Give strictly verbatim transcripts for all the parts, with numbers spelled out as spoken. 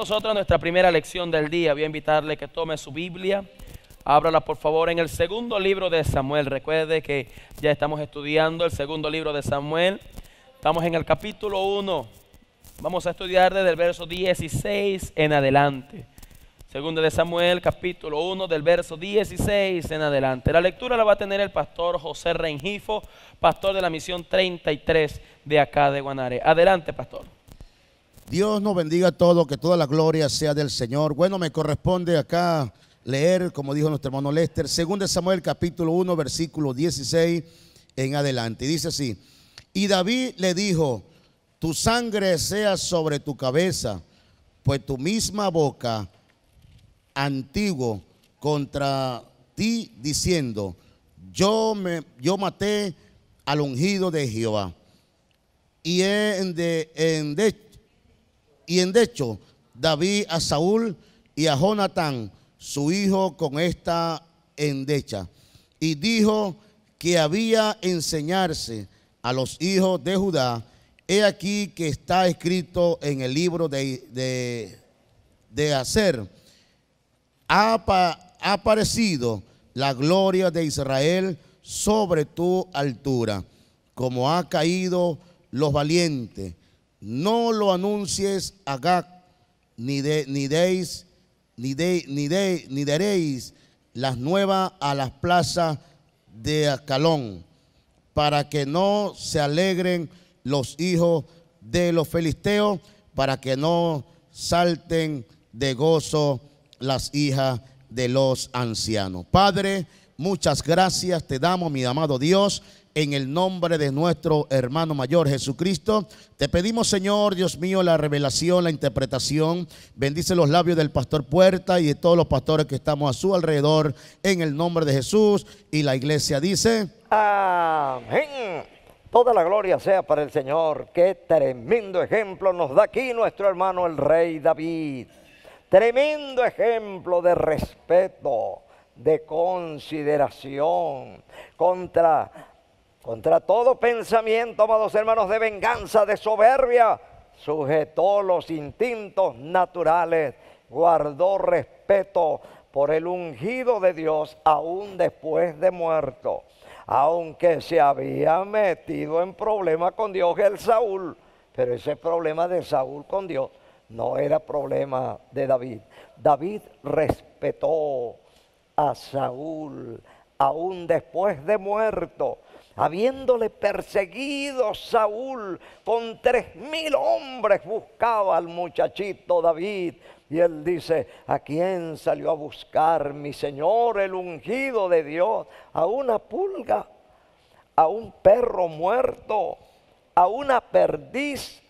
nosotros nuestra primera lección del día. Voy a invitarle que tome su Biblia, ábrala por favor en el segundo libro de Samuel. Recuerde que ya estamos estudiando el segundo libro de Samuel. Estamos en el capítulo uno. Vamos a estudiar desde el verso dieciséis en adelante. Segundo de Samuel, capítulo uno, del verso dieciséis en adelante. La lectura la va a tener el pastor José Rengifo, pastor de la misión treinta y tres de acá de Guanare. Adelante, pastor. Dios nos bendiga a todos, que toda la gloria sea del Señor. Bueno, me corresponde acá leer, como dijo nuestro hermano Lester, segundo de Samuel, capítulo uno, versículo dieciséis en adelante. Y dice así: y David le dijo, tu sangre sea sobre tu cabeza, pues tu misma boca antiguo contra ti diciendo, yo, me, yo maté al ungido de Jehová y en de, en de, y en de hecho David a Saúl y a Jonatán su hijo con esta endecha, y dijo que había enseñarse a los hijos de Judá. He aquí que está escrito en el libro de, de, de hacer ha aparecido la gloria de Israel sobre tu altura, como ha caído los valientes. No lo anuncies a Gat, ni de, ni deis, ni de, ni de, ni daréis las nuevas a las plazas de Acalón, para que no se alegren los hijos de los filisteos, para que no salten de gozo las hijas de los ancianos. Padre, muchas gracias te damos, mi amado Dios, en el nombre de nuestro hermano mayor Jesucristo. Te pedimos, Señor, Dios mío, la revelación, la interpretación. Bendice los labios del pastor Puerta y de todos los pastores que estamos a su alrededor, en el nombre de Jesús. Y la iglesia dice, amén. Toda la gloria sea para el Señor. Qué tremendo ejemplo nos da aquí nuestro hermano el rey David. Tremendo ejemplo de respeto, de consideración, contra, contra todo pensamiento, amados hermanos, de venganza, de soberbia. Sujetó los instintos naturales, guardó respeto por el ungido de Dios aún después de muerto. Aunque se había metido en problemas con Dios el Saúl, pero ese problema de Saúl con Dios no era problema de David. David respetó a Saúl, aún después de muerto, habiéndole perseguido Saúl, con tres mil hombres buscaba al muchachito David. Y él dice, ¿a quién salió a buscar mi Señor, el ungido de Dios? A una pulga, a un perro muerto, a una perdiz.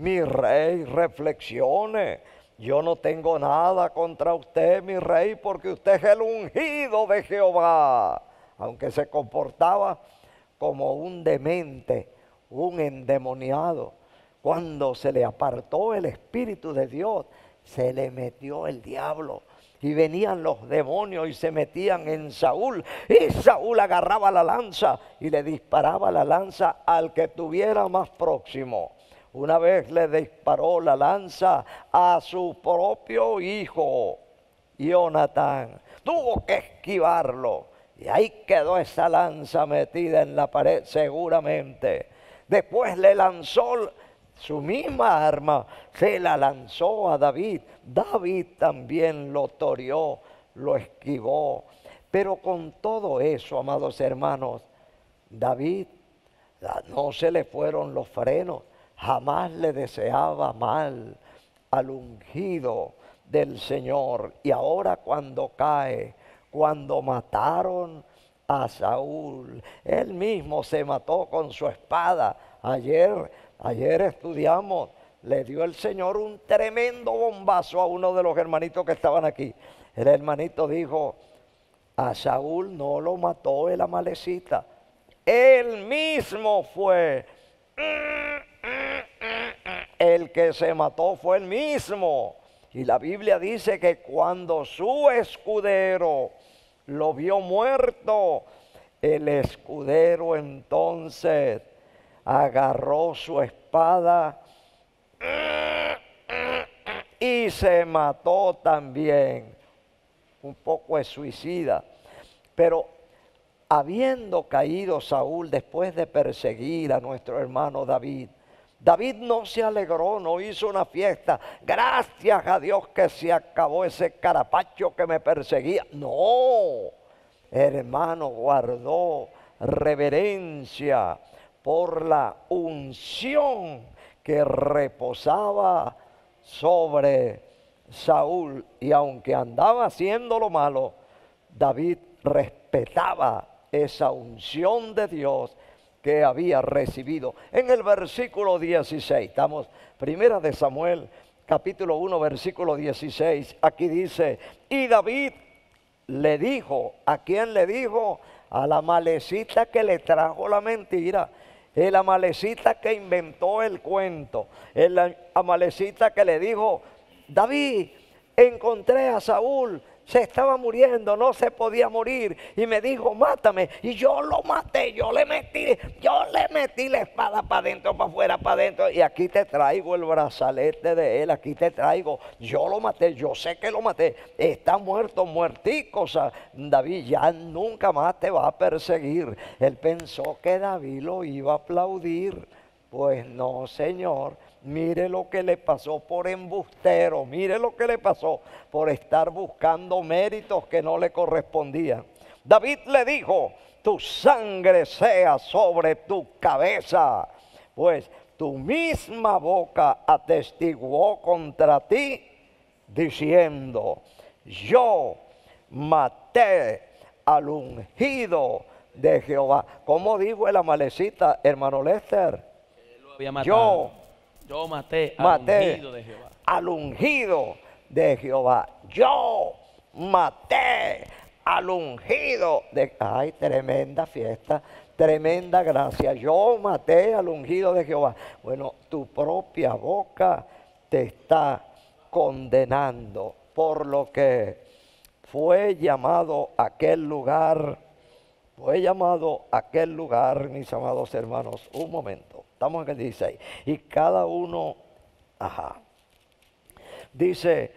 Mi rey, reflexione, yo no tengo nada contra usted, mi rey, porque usted es el ungido de Jehová. Aunque se comportaba como un demente, un endemoniado, cuando se le apartó el Espíritu de Dios, se le metió el diablo. Y venían los demonios y se metían en Saúl. Y Saúl agarraba la lanza y le disparaba la lanza al que tuviera más próximo. Una vez le disparó la lanza a su propio hijo, Jonatán. Tuvo que esquivarlo. Y ahí quedó esa lanza metida en la pared, seguramente. Después le lanzó su misma arma, se la lanzó a David. David también lo toreó, lo esquivó. Pero con todo eso, amados hermanos, David no se le fueron los frenos. Jamás le deseaba mal al ungido del Señor. Y ahora cuando cae, cuando mataron a Saúl, él mismo se mató con su espada. Ayer, ayer estudiamos, le dio el Señor un tremendo bombazo a uno de los hermanitos que estaban aquí. El hermanito dijo, a Saúl no lo mató el Amalecita, él mismo fue. El que se mató fue el mismo. Y la Biblia dice que cuando su escudero lo vio muerto, el escudero entonces agarró su espada y se mató también. Un poco es suicida. Pero habiendo caído Saúl después de perseguir a nuestro hermano David, David no se alegró, no hizo una fiesta. Gracias a Dios que se acabó ese carapacho que me perseguía. No, hermano, guardó reverencia por la unción que reposaba sobre Saúl. Y aunque andaba haciendo lo malo, David respetaba esa unción de Dios que había recibido. En el versículo dieciséis, estamos, primera de Samuel, capítulo uno, versículo dieciséis, aquí dice, y David le dijo, ¿a quién le dijo? A la amalecita que le trajo la mentira, el amalecita que inventó el cuento, el amalecita que le dijo, David, encontré a Saúl, se estaba muriendo, no se podía morir, y me dijo, mátame, y yo lo maté, yo le metí, yo le metí la espada para adentro, para afuera, para adentro, y aquí te traigo el brazalete de él, aquí te traigo, yo lo maté, yo sé que lo maté, está muerto, muertico, o sea, David ya nunca más te va a perseguir. Él pensó que David lo iba a aplaudir, pues no, señor. Mire lo que le pasó por embustero, mire lo que le pasó por estar buscando méritos que no le correspondían. David le dijo, tu sangre sea sobre tu cabeza, pues tu misma boca atestiguó contra ti, diciendo, yo maté al ungido de Jehová. ¿Cómo dijo el amalecita, hermano Lester? Yo Yo maté al maté ungido de Jehová. Al ungido de Jehová. Yo maté al ungido de... Ay, tremenda fiesta, tremenda gracia. Yo maté al ungido de Jehová. Bueno, tu propia boca te está condenando, por lo que fue llamado aquel lugar, fue llamado aquel lugar, mis amados hermanos, un momento. Estamos en el dieciséis. Y cada uno, ajá, dice,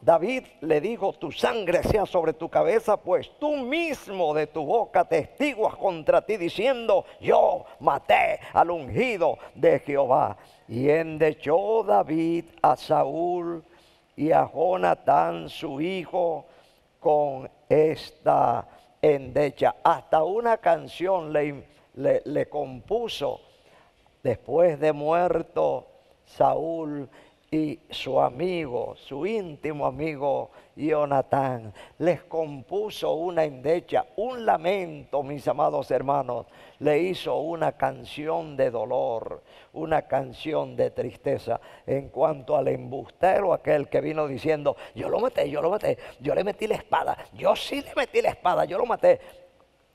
David le dijo, tu sangre sea sobre tu cabeza, pues tú mismo de tu boca testiguas contra ti, diciendo, yo maté al ungido de Jehová. Y endechó David a Saúl y a Jonatán, su hijo, con esta endecha. Hasta una canción le Le, le compuso después de muerto Saúl y su amigo, su íntimo amigo Jonatán. Les compuso una endecha, un lamento, mis amados hermanos. Le hizo una canción de dolor, una canción de tristeza. En cuanto al embustero aquel que vino diciendo, yo lo maté, yo lo maté, yo le metí la espada, yo sí le metí la espada, yo lo maté,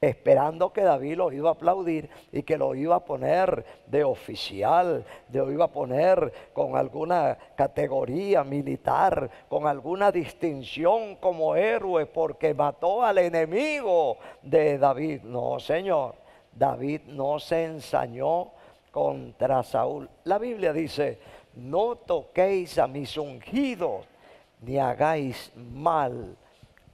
esperando que David lo iba a aplaudir y que lo iba a poner de oficial, de lo iba a poner con alguna categoría militar, con alguna distinción como héroe, porque mató al enemigo de David. No, señor, David no se ensañó contra Saúl. La Biblia dice, no toquéis a mis ungidos, ni hagáis mal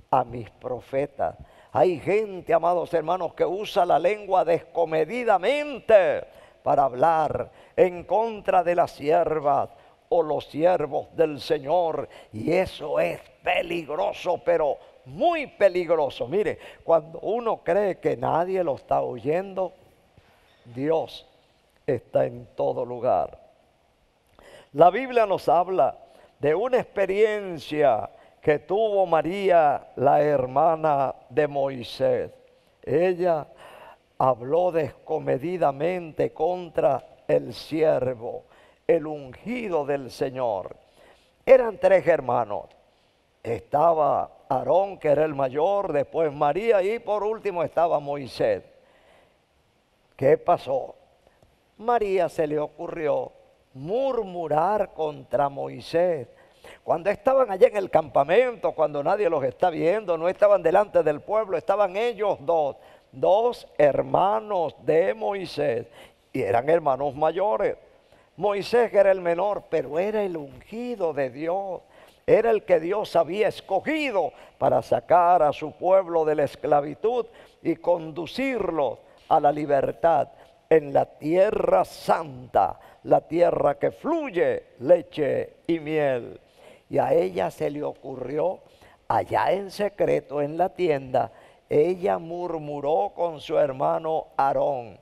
a mis profetas. Hay gente, amados hermanos, que usa la lengua descomedidamente para hablar en contra de las siervas o los siervos del Señor. Y eso es peligroso, pero muy peligroso. Mire, cuando uno cree que nadie lo está oyendo, Dios está en todo lugar. La Biblia nos habla de una experiencia que tuvo María, la hermana de Moisés. Ella habló descomedidamente contra el siervo, el ungido del Señor. Eran tres hermanos. Estaba Aarón, que era el mayor, después María y por último estaba Moisés. ¿Qué pasó? María se le ocurrió murmurar contra Moisés. Cuando estaban allá en el campamento, cuando nadie los está viendo, no estaban delante del pueblo, estaban ellos dos, dos hermanos de Moisés, y eran hermanos mayores. Moisés, que era el menor, pero era el ungido de Dios. Era el que Dios había escogido para sacar a su pueblo de la esclavitud y conducirlo a la libertad en la tierra santa, la tierra que fluye leche y miel. Y a ella se le ocurrió, allá en secreto en la tienda, ella murmuró con su hermano Aarón: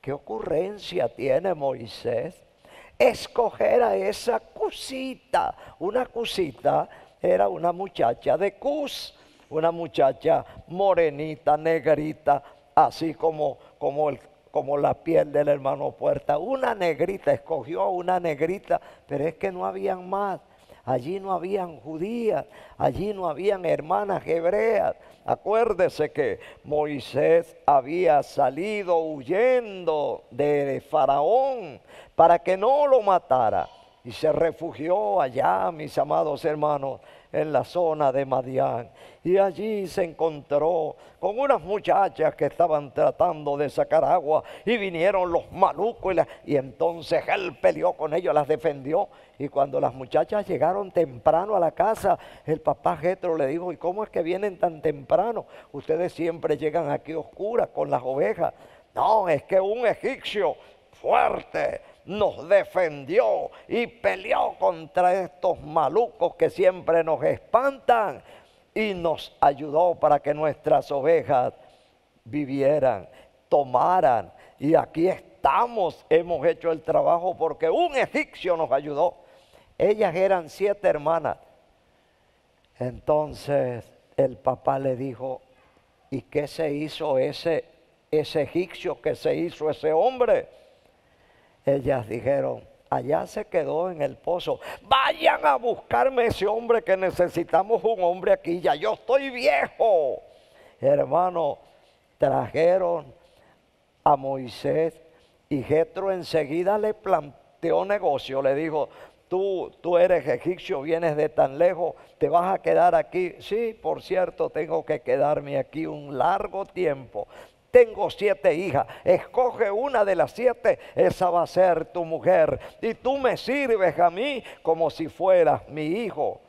¿qué ocurrencia tiene Moisés escoger a esa Cusita? Una Cusita era una muchacha de Cus, una muchacha morenita, negrita, así como, como, el, como la piel del hermano Puerta. Una negrita, escogió a una negrita, pero es que no habían más. Allí no habían judías, allí no habían hermanas hebreas. Acuérdese que Moisés había salido huyendo de Faraón para que no lo matara. Y se refugió allá, mis amados hermanos, en la zona de Madián. Y allí se encontró con unas muchachas que estaban tratando de sacar agua. Y vinieron los malucos. Y, la, y entonces él peleó con ellos, las defendió. Y cuando las muchachas llegaron temprano a la casa, el papá Jetro le dijo: ¿y cómo es que vienen tan temprano? Ustedes siempre llegan aquí oscuras con las ovejas. No, es que un egipcio fuerte nos defendió y peleó contra estos malucos que siempre nos espantan y nos ayudó para que nuestras ovejas vivieran, tomaran. Y aquí estamos, hemos hecho el trabajo porque un egipcio nos ayudó. Ellas eran siete hermanas. Entonces el papá le dijo: ¿y qué se hizo ese, ese egipcio? ¿Qué se hizo ese hombre? Ellas dijeron: allá se quedó en el pozo. Vayan a buscarme ese hombre, que necesitamos un hombre aquí, ya yo estoy viejo. Hermano, trajeron a Moisés y Jetro enseguida le planteó negocio. Le dijo: tú, tú eres egipcio, vienes de tan lejos, te vas a quedar aquí. Sí, por cierto, tengo que quedarme aquí un largo tiempo. Tengo siete hijas, escoge una de las siete, esa va a ser tu mujer. Y tú me sirves a mí como si fueras mi hijo.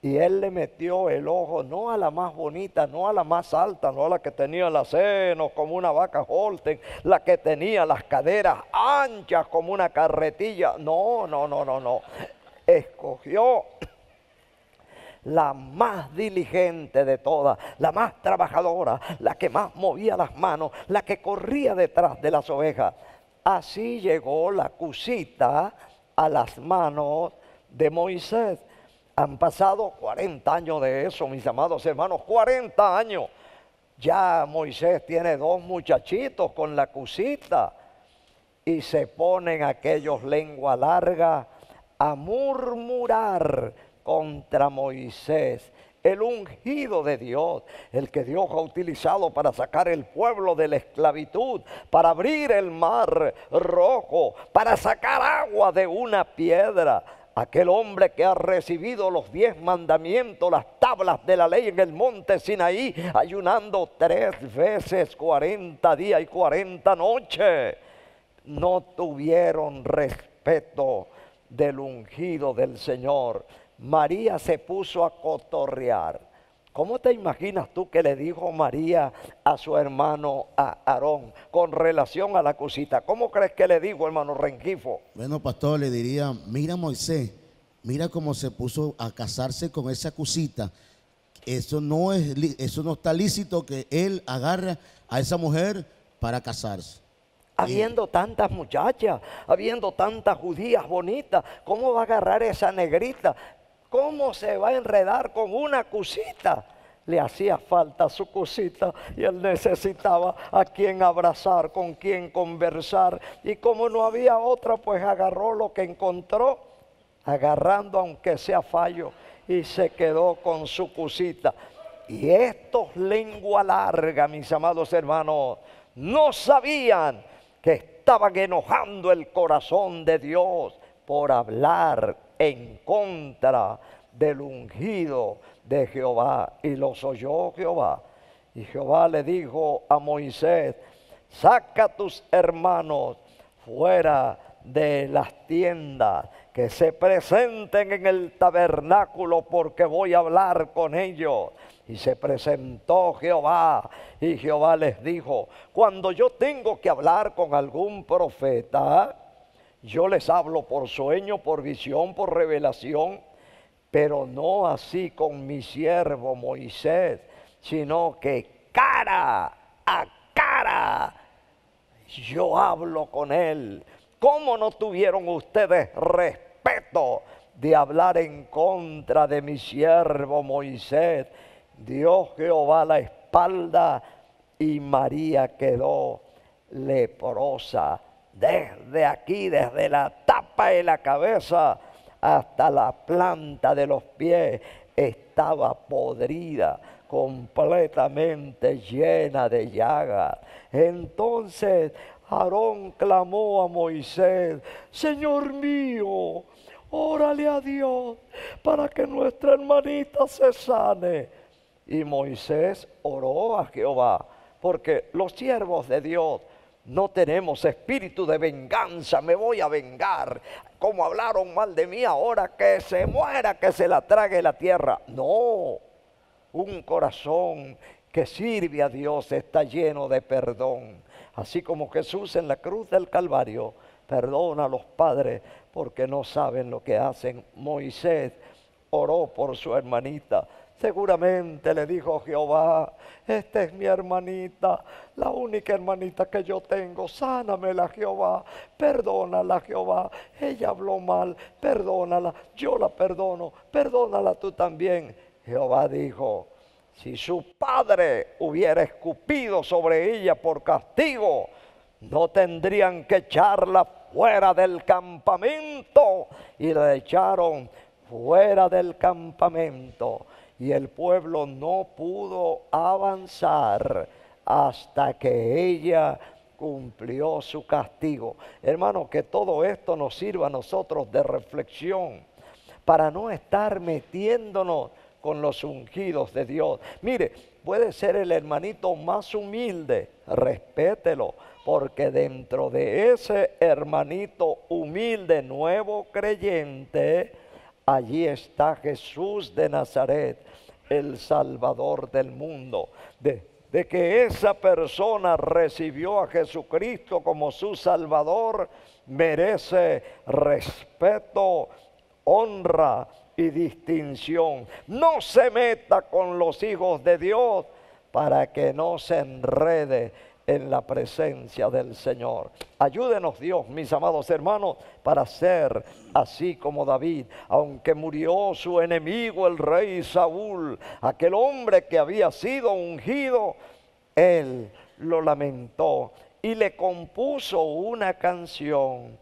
Y él le metió el ojo no a la más bonita, no a la más alta, no a la que tenía los senos como una vaca Holstein, la que tenía las caderas anchas como una carretilla. No, no, no, no, no. Escogió la más diligente de todas, la más trabajadora, la que más movía las manos, la que corría detrás de las ovejas. Así llegó la Cusita a las manos de Moisés. Han pasado cuarenta años de eso, mis amados hermanos, cuarenta años. Ya Moisés tiene dos muchachitos con la Cusita y se ponen aquellos lengua larga a murmurar contra Moisés, el ungido de Dios, el que Dios ha utilizado para sacar el pueblo de la esclavitud, para abrir el mar rojo, para sacar agua de una piedra. Aquel hombre que ha recibido los diez mandamientos, las tablas de la ley en el monte Sinaí, ayunando tres veces, cuarenta días y cuarenta noches. No tuvieron respeto del ungido del Señor. María se puso a cotorrear. ¿Cómo te imaginas tú que le dijo María a su hermano a Aarón con relación a la Cusita? ¿Cómo crees que le dijo, hermano Rengifo? Bueno, pastor, le diría: mira, Moisés, mira cómo se puso a casarse con esa Cusita. Eso no es, eso no está lícito que él agarre a esa mujer para casarse. Habiendo tantas muchachas, habiendo tantas judías bonitas, ¿cómo va a agarrar esa negrita? ¿Cómo se va a enredar con una Cusita? Le hacía falta su Cusita y él necesitaba a quien abrazar, con quien conversar. Y como no había otra, pues agarró lo que encontró, agarrando aunque sea fallo, y se quedó con su Cusita. Y estos lengua larga, mis amados hermanos, no sabían que estaban enojando el corazón de Dios por hablar en contra del ungido de Jehová. Y los oyó Jehová. Y Jehová le dijo a Moisés: saca a tus hermanos fuera de las tiendas, que se presenten en el tabernáculo, porque voy a hablar con ellos. Y se presentó Jehová, y Jehová les dijo: cuando yo tengo que hablar con algún profeta, yo les hablo por sueño, por visión, por revelación, pero no así con mi siervo Moisés, sino que cara a cara yo hablo con él. ¿Cómo no tuvieron ustedes respeto de hablar en contra de mi siervo Moisés? Dio Jehová la espalda y María quedó leprosa desde aquí, desde la tapa de la cabeza hasta la planta de los pies. Estaba podrida, completamente llena de llagas. Entonces Aarón clamó a Moisés: Señor mío, órale a Dios para que nuestra hermanita se sane. Y Moisés oró a Jehová, porque los siervos de Dios no tenemos espíritu de venganza. Me voy a vengar, como hablaron mal de mí, ahora que se muera, que se la trague la tierra. No, un corazón que sirve a Dios está lleno de perdón. Así como Jesús en la cruz del Calvario perdona a los padres porque no saben lo que hacen. Moisés oró por su hermanita. Seguramente le dijo Jehová: esta es mi hermanita, la única hermanita que yo tengo, sánamela Jehová, perdónala Jehová, ella habló mal, perdónala, yo la perdono, perdónala tú también. Jehová dijo: si su padre hubiera escupido sobre ella por castigo, no tendrían que echarla fuera del campamento. Y la echaron fuera del campamento. Y el pueblo no pudo avanzar hasta que ella cumplió su castigo. Hermano, que todo esto nos sirva a nosotros de reflexión, para no estar metiéndonos con los ungidos de Dios. Mire, puede ser el hermanito más humilde, respételo, porque dentro de ese hermanito humilde, nuevo creyente, allí está Jesús de Nazaret, el Salvador del mundo. Desde que esa persona recibió a Jesucristo como su Salvador, merece respeto, honra y distinción. No se meta con los hijos de Dios para que no se enrede en la presencia del Señor. Ayúdenos Dios, mis amados hermanos, para ser así como David. Aunque murió su enemigo el rey Saúl, aquel hombre que había sido ungido, él lo lamentó y le compuso una canción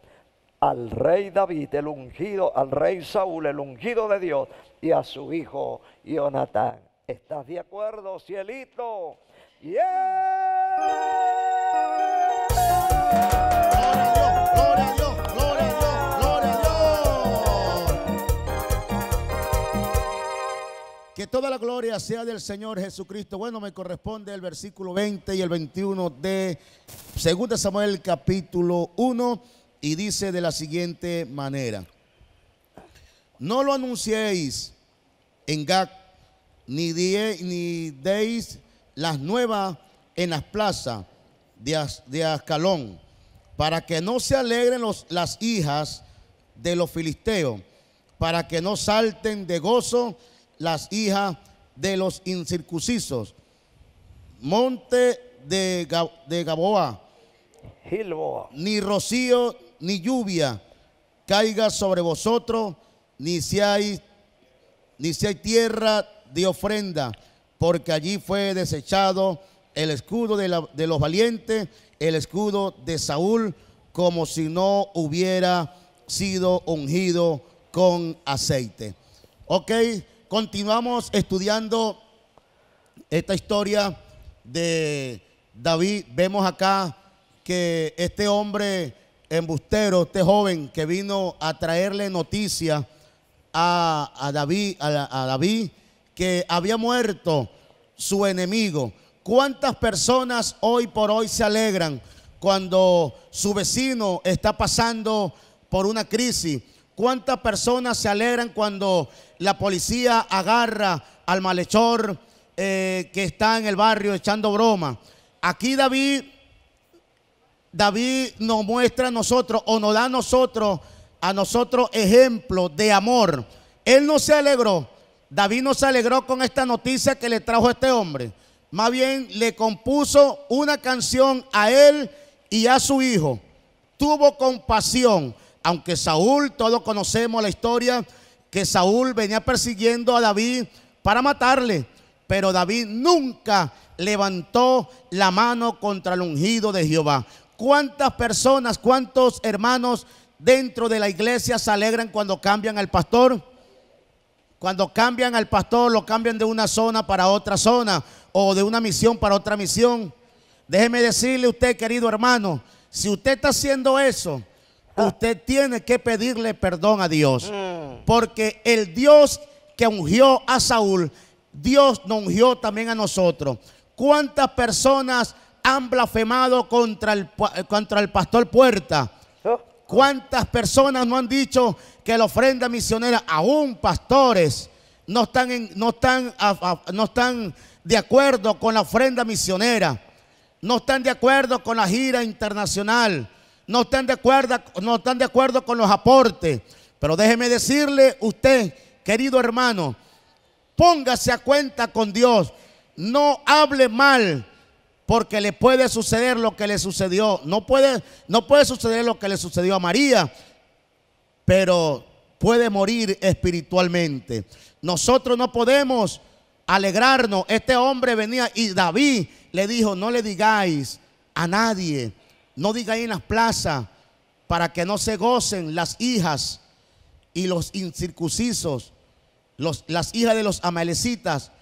al rey David, el ungido, al rey Saúl, el ungido de Dios, y a su hijo Jonatán. ¿Estás de acuerdo, cielito? ¡Yeah! Que toda la gloria sea del Señor Jesucristo. Bueno, me corresponde el versículo veinte y el veintiuno de Segunda de Samuel capítulo uno, y dice de la siguiente manera: no lo anunciéis en Gat, ni, die, ni deis las nuevas en las plazas de, de Acalón, para que no se alegren los, las hijas de los filisteos, para que no salten de gozo las hijas de los incircuncisos. Monte de, Gab de Gaboa, Gilboa, ni rocío ni lluvia caiga sobre vosotros, ni si hay, ni si hay tierra de ofrenda, porque allí fue desechado el escudo de, la, de los valientes, el escudo de Saúl, como si no hubiera sido ungido con aceite. Ok. Continuamos estudiando esta historia de David. Vemos acá que este hombre embustero, este joven que vino a traerle noticia a, a, David, a, a David, que había muerto su enemigo. ¿Cuántas personas hoy por hoy se alegran cuando su vecino está pasando por una crisis? ¿Cuántas personas se alegran cuando la policía agarra al malhechor eh, que está en el barrio echando broma? Aquí David, David nos muestra a nosotros, o nos da a nosotros, a nosotros ejemplo de amor. Él no se alegró, David no se alegró con esta noticia que le trajo este hombre. Más bien le compuso una canción a él y a su hijo. Tuvo compasión. Aunque Saúl, todos conocemos la historia, que Saúl venía persiguiendo a David para matarle, pero David nunca levantó la mano contra el ungido de Jehová. ¿Cuántas personas, cuántos hermanos dentro de la iglesia se alegran cuando cambian al pastor? Cuando cambian al pastor, lo cambian de una zona para otra zona, o de una misión para otra misión. Déjeme decirle a usted, querido hermano, si usted está haciendo eso, usted tiene que pedirle perdón a Dios, porque el Dios que ungió a Saúl, Dios nos ungió también a nosotros. ¿Cuántas personas han blasfemado contra el, contra el pastor Puerta? ¿Cuántas personas no han dicho que la ofrenda misionera, aún pastores, no están, en, no, están a, a, no están de acuerdo con la ofrenda misionera? No están de acuerdo con la gira internacional. No están de acuerdo, no están de acuerdo con los aportes. Pero déjeme decirle usted, querido hermano, póngase a cuenta con Dios. No hable mal, porque le puede suceder lo que le sucedió. No puede, no puede suceder lo que le sucedió a María, pero puede morir espiritualmente. Nosotros no podemos alegrarnos. Este hombre venía y David le dijo: no le digáis a nadie. No digáis en las plazas, para que no se gocen las hijas y los incircuncisos, los, las hijas de los amalecitas,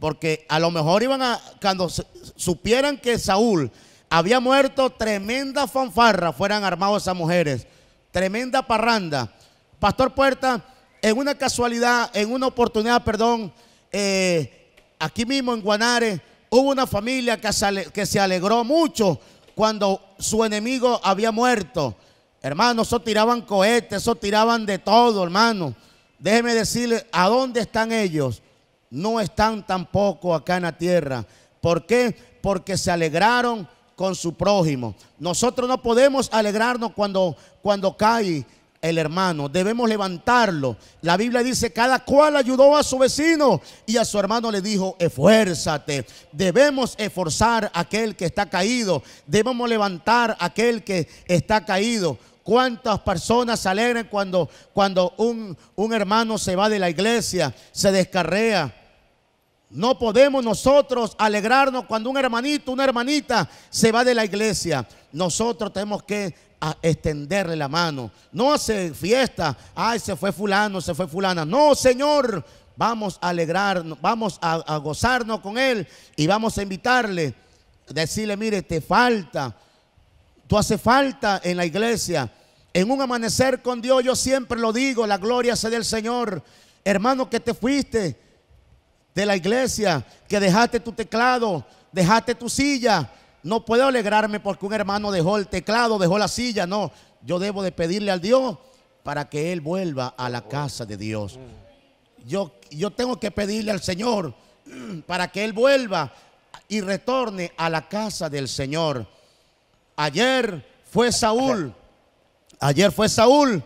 porque a lo mejor iban a, cuando supieran que Saúl había muerto, tremenda fanfarra fueran armados esas mujeres, tremenda parranda. Pastor Puerta, en una casualidad, en una oportunidad, perdón, eh, aquí mismo en Guanare hubo una familia que se, ale, que se alegró mucho cuando su enemigo había muerto. Hermano, eso tiraban cohetes, eso tiraban de todo, hermano. Déjeme decirle, ¿a dónde están ellos? No están tampoco acá en la tierra. ¿Por qué? Porque se alegraron con su prójimo. Nosotros no podemos alegrarnos cuando, cuando cae el hermano. Debemos levantarlo. La Biblia dice: cada cual ayudó a su vecino y a su hermano le dijo: esfuérzate. Debemos esforzar a aquel que está caído. Debemos levantar a aquel que está caído. ¿Cuántas personas se alegran cuando, cuando un, un hermano se va de la iglesia, se descarrea? No podemos nosotros alegrarnos cuando un hermanito, una hermanita se va de la iglesia. Nosotros tenemos que a extenderle la mano. No hace fiesta. Ay, se fue fulano, se fue fulana. No, Señor, vamos a alegrarnos, vamos a, a gozarnos con él y vamos a invitarle, decirle: mire, te falta, tú haces falta en la iglesia. En un amanecer con Dios, yo siempre lo digo, la gloria sea del Señor. Hermano, que te fuiste de la iglesia, que dejaste tu teclado, dejaste tu silla. No puedo alegrarme porque un hermano dejó el teclado, dejó la silla. No, yo debo de pedirle al Dios para que él vuelva a la casa de Dios. Yo, yo tengo que pedirle al Señor para que él vuelva y retorne a la casa del Señor. Ayer fue Saúl, ayer fue Saúl,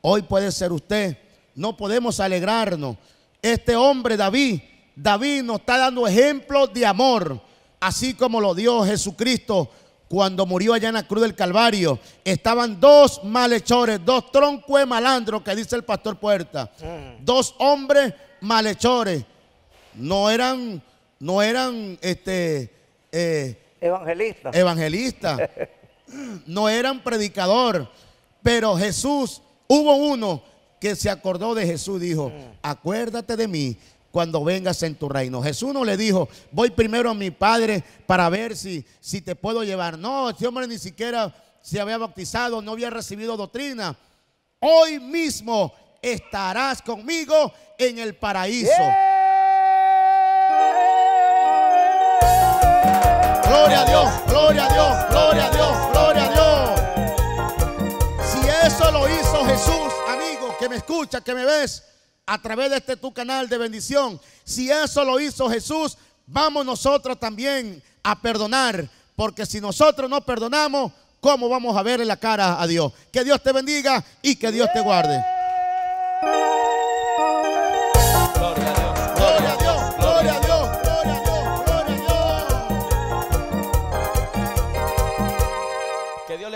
hoy puede ser usted. No podemos alegrarnos. Este hombre David, David nos está dando ejemplos de amor. Así como lo dio Jesucristo cuando murió allá en la cruz del Calvario. Estaban dos malhechores, dos troncos de malandros, que dice el pastor Puerta. Dos hombres malhechores. No eran, no eran este, eh, evangelistas. Evangelistas. No eran predicador. Pero Jesús, hubo uno que se acordó de Jesús, dijo: acuérdate de mí cuando vengas en tu reino. Jesús no le dijo: voy primero a mi padre para ver si, si te puedo llevar. No, este hombre ni siquiera se había bautizado, no había recibido doctrina. Hoy mismo estarás conmigo en el paraíso. Yeah. Gloria a Dios, gloria a Dios, gloria a Dios, gloria a Dios. me escuchas, que me ves a través de este tu canal de bendición, si eso lo hizo Jesús, vamos nosotros también a perdonar, porque si nosotros no perdonamos, ¿cómo vamos a ver en la cara a Dios? Que Dios te bendiga y que Dios te guarde. Gloria a Dios, gloria a Dios, gloria a Dios.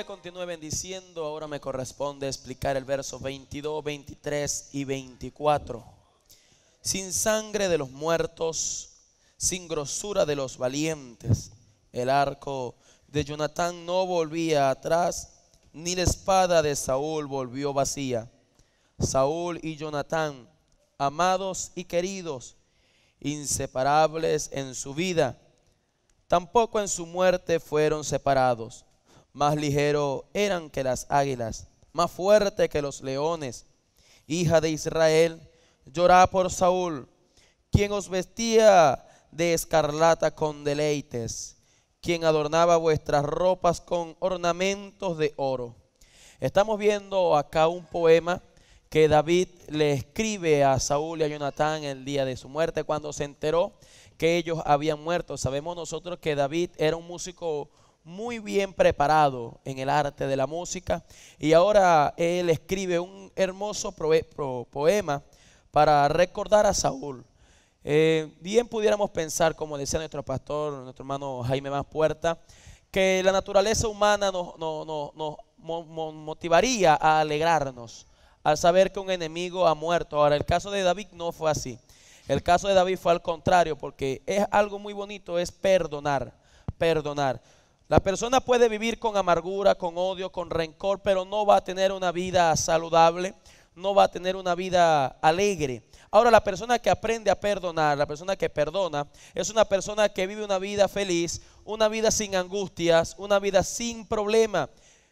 Continúe bendiciendo. Ahora me corresponde explicar el verso veintidós, veintitrés y veinticuatro. Sin sangre de los muertos, sin grosura de los valientes, el arco de Jonatán no volvía atrás, ni la espada de Saúl volvió vacía. Saúl y Jonatán, amados y queridos, inseparables en su vida, tampoco en su muerte fueron separados. Más ligero eran que las águilas, más fuerte que los leones. Hija de Israel, llorá por Saúl, quien os vestía de escarlata con deleites, quien adornaba vuestras ropas con ornamentos de oro. Estamos viendo acá un poema que David le escribe a Saúl y a Jonatán el día de su muerte, cuando se enteró que ellos habían muerto. Sabemos nosotros que David era un músico muy bien preparado en el arte de la música, y ahora él escribe un hermoso poema para recordar a Saúl. Eh, bien pudiéramos pensar, como decía nuestro pastor, nuestro hermano Jaime Más Puerta, que la naturaleza humana nos, nos, nos, nos motivaría a alegrarnos al saber que un enemigo ha muerto. Ahora, el caso de David no fue así. El caso de David fue al contrario, porque es algo muy bonito, es perdonar, perdonar. La persona puede vivir con amargura, con odio, con rencor, pero no va a tener una vida saludable, no va a tener una vida alegre. Ahora, la persona que aprende a perdonar, la persona que perdona, es una persona que vive una vida feliz, una vida sin angustias, una vida sin problema.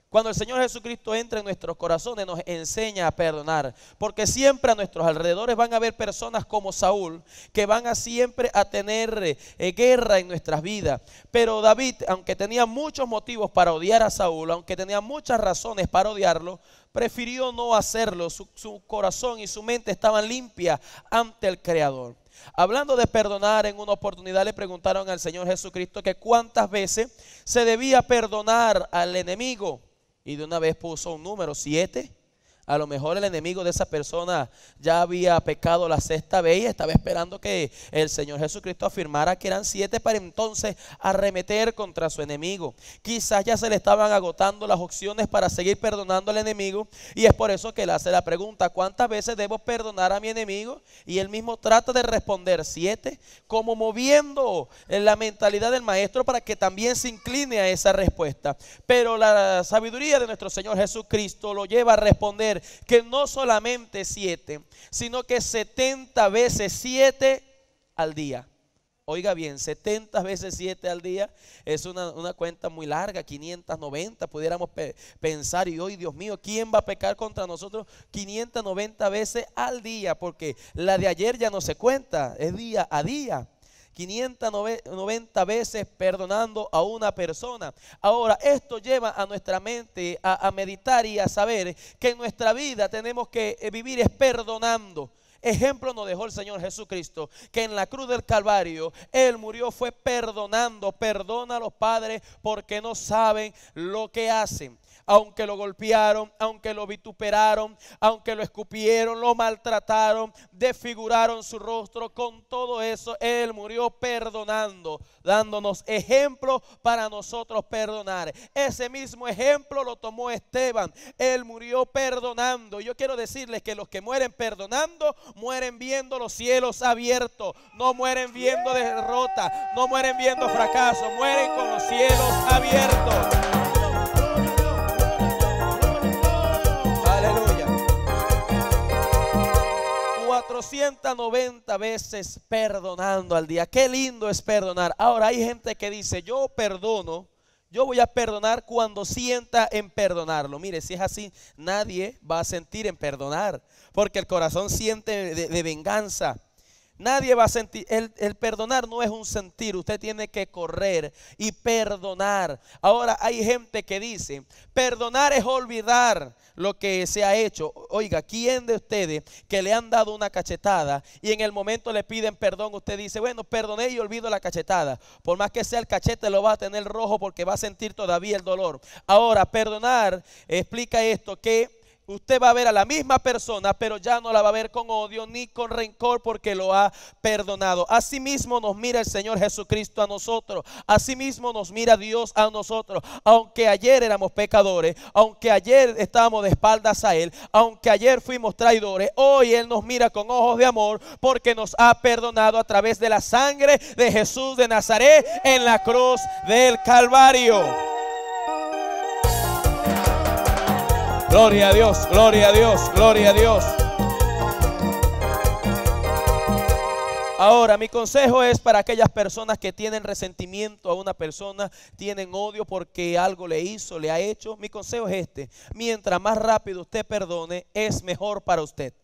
Cuando el Señor Jesucristo entra en nuestros corazones, nos enseña a perdonar, porque siempre a nuestros alrededores van a haber personas como Saúl, que van a siempre a tener eh, guerra en nuestras vidas. Pero David, aunque tenía muchos motivos para odiar a Saúl, aunque tenía muchas razones para odiarlo, prefirió no hacerlo. Su, su corazón y su mente estaban limpias ante el Creador. Hablando de perdonar, en una oportunidad le preguntaron al Señor Jesucristo que cuántas veces se debía perdonar al enemigo. Y de una vez puso un número, siete. A lo mejor el enemigo de esa persona ya había pecado la sexta vez y estaba esperando que el Señor Jesucristo afirmara que eran siete para entonces arremeter contra su enemigo. Quizás ya se le estaban agotando las opciones para seguir perdonando al enemigo, y es por eso que él hace la pregunta: ¿cuántas veces debo perdonar a mi enemigo? Y él mismo trata de responder siete, como moviendo la mentalidad del maestro para que también se incline a esa respuesta. Pero la sabiduría de nuestro Señor Jesucristo lo lleva a responder que no solamente siete, sino que setenta veces siete al día. Oiga bien, setenta veces siete al día es una, una cuenta muy larga, quinientos noventa, pudiéramos pe pensar, y hoy, Dios mío, ¿quién va a pecar contra nosotros quinientos noventa veces al día? Porque la de ayer ya no se cuenta, es día a día. quinientos noventa veces perdonando a una persona. Ahora, esto lleva a nuestra mente a, a meditar y a saber que en nuestra vida tenemos que vivir es perdonando. Ejemplo nos dejó el Señor Jesucristo, que en la cruz del Calvario Él murió fue perdonando. Perdona a los padres porque no saben lo que hacen. Aunque lo golpearon, aunque lo vituperaron, aunque lo escupieron, lo maltrataron, desfiguraron su rostro, con todo eso Él murió perdonando, dándonos ejemplo para nosotros perdonar. Ese mismo ejemplo lo tomó Esteban. Él murió perdonando. Yo quiero decirles que los que mueren perdonando, mueren viendo los cielos abiertos. No mueren viendo derrota, no mueren viendo fracaso, mueren con los cielos abiertos. cuatrocientas noventa veces perdonando al día. Qué lindo es perdonar. Ahora, hay gente que dice: yo perdono, yo voy a perdonar cuando sienta en perdonarlo. Mire, si es así, nadie va a sentir en perdonar, porque el corazón siente de, de venganza. Nadie va a sentir, el, el perdonar no es un sentir, usted tiene que correr y perdonar. Ahora hay gente que dice, perdonar es olvidar lo que se ha hecho. Oiga, ¿quién de ustedes que le han dado una cachetada y en el momento le piden perdón, usted dice, bueno, perdoné y olvido la cachetada? Por más que sea, el cachete lo va a tener rojo porque va a sentir todavía el dolor. Ahora, perdonar explica esto, que usted va a ver a la misma persona, pero ya no la va a ver con odio ni con rencor porque lo ha perdonado. Asimismo nos mira el Señor Jesucristo a nosotros. Asimismo nos mira Dios a nosotros. Aunque ayer éramos pecadores, aunque ayer estábamos de espaldas a Él, aunque ayer fuimos traidores, hoy Él nos mira con ojos de amor porque nos ha perdonado a través de la sangre de Jesús de Nazaret en la cruz del Calvario. Gloria a Dios, gloria a Dios, gloria a Dios. Ahora, mi consejo es para aquellas personas que tienen resentimiento a una persona, tienen odio porque algo le hizo, le ha hecho. Mi consejo es este: mientras más rápido usted perdone, es mejor para usted.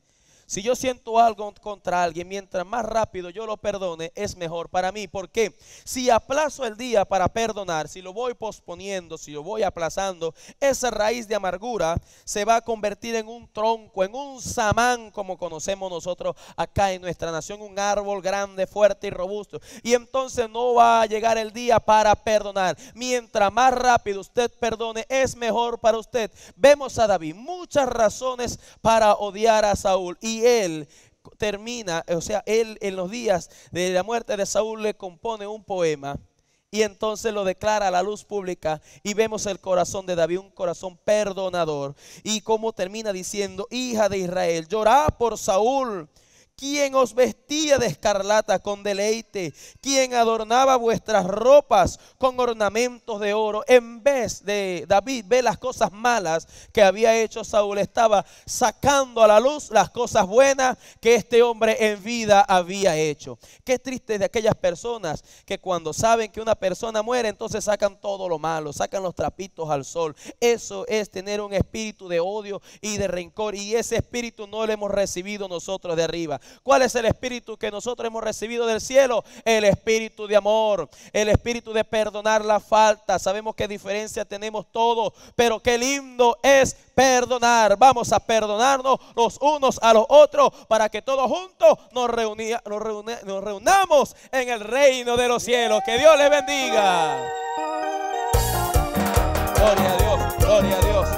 Si yo siento algo contra alguien, mientras más rápido yo lo perdone, es mejor para mí. ¿Por qué? Si aplazo el día para perdonar, si lo voy posponiendo, si lo voy aplazando, esa raíz de amargura se va a convertir en un tronco, en un samán, como conocemos nosotros acá en nuestra nación, un árbol grande, fuerte y robusto. Y entonces no va a llegar el día para perdonar. Mientras más rápido usted perdone, es mejor para usted. Vemos a David, muchas razones para odiar a Saúl, y él termina, o sea, él en los días de la muerte de Saúl le compone un poema y entonces lo declara a la luz pública, y vemos el corazón de David, un corazón perdonador, y como termina diciendo: hija de Israel, llorad por Saúl, quien os vestía de escarlata con deleite, quien adornaba vuestras ropas con ornamentos de oro. En vez de David ver las cosas malas que había hecho Saúl, estaba sacando a la luz las cosas buenas que este hombre en vida había hecho. Qué triste de aquellas personas que cuando saben que una persona muere, entonces sacan todo lo malo, sacan los trapitos al sol. Eso es tener un espíritu de odio y de rencor, y ese espíritu no lo hemos recibido nosotros de arriba. ¿Cuál es el espíritu que nosotros hemos recibido del cielo? El espíritu de amor, el espíritu de perdonar la falta. Sabemos qué diferencia tenemos todos, pero qué lindo es perdonar. Vamos a perdonarnos los unos a los otros para que todos juntos nos, reunía, nos, reuni, nos reunamos en el reino de los cielos. Que Dios les bendiga. Gloria a Dios, gloria a Dios.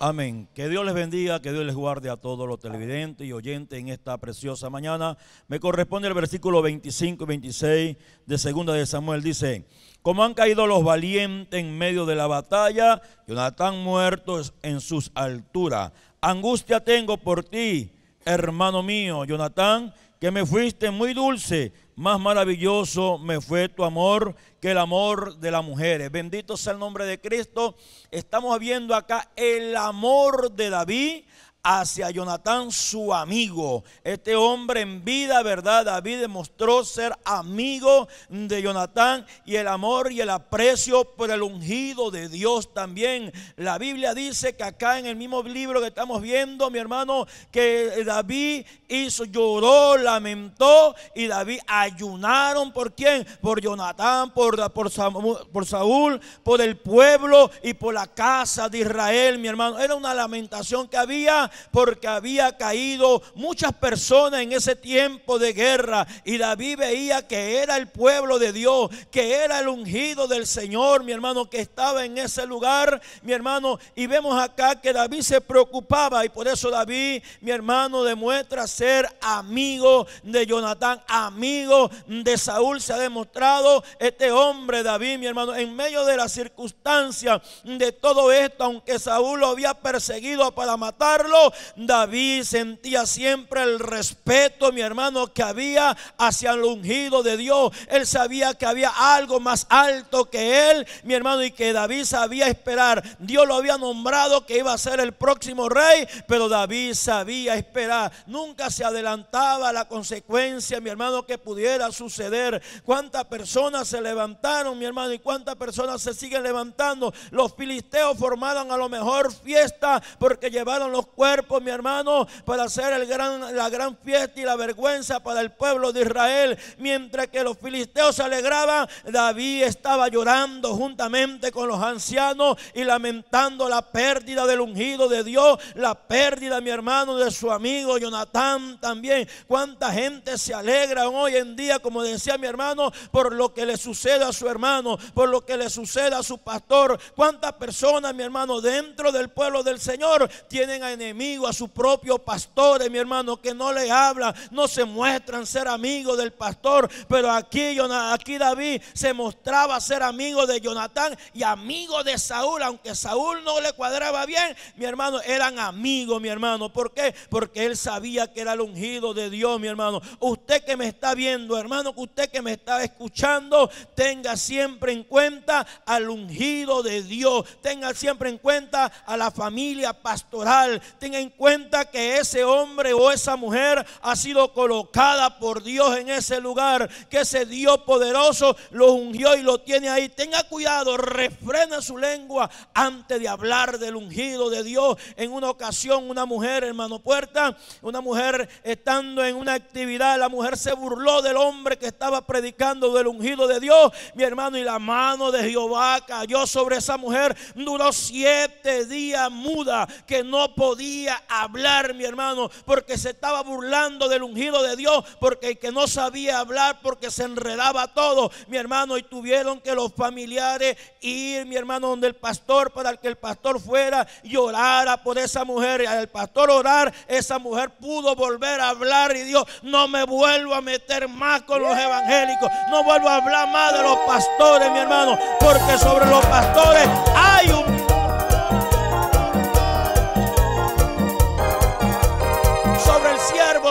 Amén. Que Dios les bendiga, que Dios les guarde a todos los televidentes y oyentes en esta preciosa mañana. Me corresponde el versículo veinticinco y veintiséis de segunda de Samuel. Dice: como han caído los valientes en medio de la batalla, Jonatán muertos en sus alturas. Angustia tengo por ti, hermano mío, Jonatán, que me fuiste muy dulce. Más maravilloso me fue tu amor que el amor de las mujeres. Bendito sea el nombre de Cristo. Estamos viendo acá el amor de David hacia Jonatán, su amigo. Este hombre en vida, ¿verdad? David demostró ser amigo de Jonatán, y el amor y el aprecio por el ungido de Dios también. La Biblia dice que acá en el mismo libro que estamos viendo, mi hermano, que David hizo, lloró, lamentó, y David ayunaron. ¿Por quién? Por Jonatán, por, por, Samuel, por Saúl, por el pueblo y por la casa de Israel, mi hermano. Era una lamentación que había, porque había caído muchas personas en ese tiempo de guerra, y David veía que era el pueblo de Dios, que era el ungido del Señor, mi hermano, que estaba en ese lugar, mi hermano. Y vemos acá que David se preocupaba, y por eso David, mi hermano, demuestra ser amigo de Jonatán, amigo de Saúl. Se ha demostrado este hombre David, mi hermano, en medio de las circunstancias de todo esto. Aunque Saúl lo había perseguido para matarlo, David sentía siempre el respeto, mi hermano, que había hacia el ungido de Dios. Él sabía que había algo más alto que él, mi hermano, y que David sabía esperar. Dios lo había nombrado que iba a ser el próximo rey, pero David sabía esperar. Nunca se adelantaba la consecuencia, mi hermano, que pudiera suceder. ¿Cuántas personas se levantaron, mi hermano? ¿Y cuántas personas se siguen levantando? Los filisteos formaron a lo mejor fiesta porque llevaron los cuerpos, mi hermano, para hacer el gran, la gran fiesta y la vergüenza para el pueblo de Israel. Mientras que los filisteos se alegraban, David estaba llorando juntamente con los ancianos y lamentando la pérdida del ungido de Dios, la pérdida, mi hermano, de su amigo Jonatán también. Cuánta gente se alegra hoy en día, como decía mi hermano, por lo que le sucede a su hermano, por lo que le sucede a su pastor. Cuántas personas, mi hermano, dentro del pueblo del Señor tienen a enemigo a sus propios pastores, mi hermano, que no le hablan, no se muestran ser amigos del pastor. Pero aquí, aquí David se mostraba ser amigo de Jonatán y amigo de Saúl. Aunque Saúl no le cuadraba bien, mi hermano, eran amigos, mi hermano. ¿Por qué? Porque él sabía que era el ungido de Dios, mi hermano. Usted que me está viendo, hermano, que usted que me está escuchando, tenga siempre en cuenta al ungido de Dios, tenga siempre en cuenta a la familia pastoral, tenga en cuenta que ese hombre o esa mujer ha sido colocada por Dios en ese lugar, que ese Dios poderoso lo ungió y lo tiene ahí. Tenga cuidado, refrena su lengua antes de hablar del ungido de Dios. En una ocasión, una mujer, hermano Puerta, una mujer estando en una actividad, la mujer se burló del hombre que estaba predicando del ungido de Dios, mi hermano, y la mano de Jehová cayó sobre esa mujer. Duró siete días muda, que no podía hablar, mi hermano, porque se estaba burlando del ungido de Dios, porque el que no sabía hablar, porque se enredaba todo, mi hermano. Y tuvieron que los familiares ir, mi hermano, donde el pastor, para que el pastor fuera y orara por esa mujer. Y al pastor orar, esa mujer pudo volver a hablar. Y Dios, no me vuelvo a meter más con los evangélicos, no vuelvo a hablar más de los pastores, mi hermano, porque sobre los pastores hay un...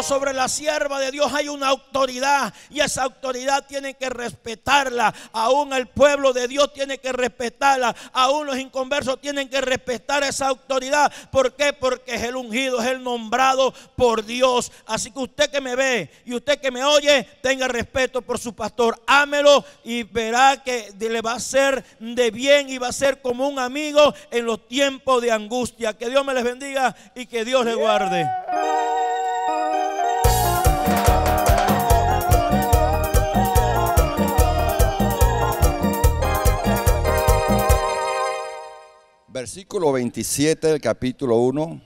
sobre la sierva de Dios hay una autoridad, y esa autoridad tiene que respetarla. Aún el pueblo de Dios tiene que respetarla, aún los inconversos tienen que respetar esa autoridad. ¿Por qué? Porque es el ungido, es el nombrado por Dios. Así que usted que me ve y usted que me oye, tenga respeto por su pastor, ámelo y verá que le va a ser de bien y va a ser como un amigo en los tiempos de angustia. Que Dios me les bendiga y que Dios les guarde. Versículo veintisiete del capítulo uno,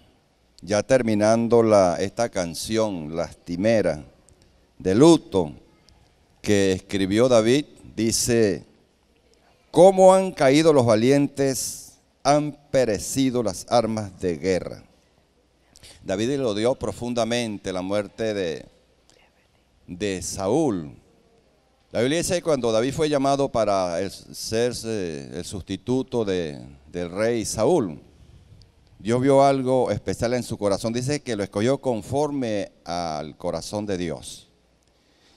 ya terminando la, esta canción lastimera de luto que escribió David, dice: ¿cómo han caído los valientes? Han perecido las armas de guerra. David le odió profundamente la muerte de, de Saúl. La Biblia dice que cuando David fue llamado para el, ser el sustituto de, del rey Saúl, Dios vio algo especial en su corazón. Dice que lo escogió conforme al corazón de Dios.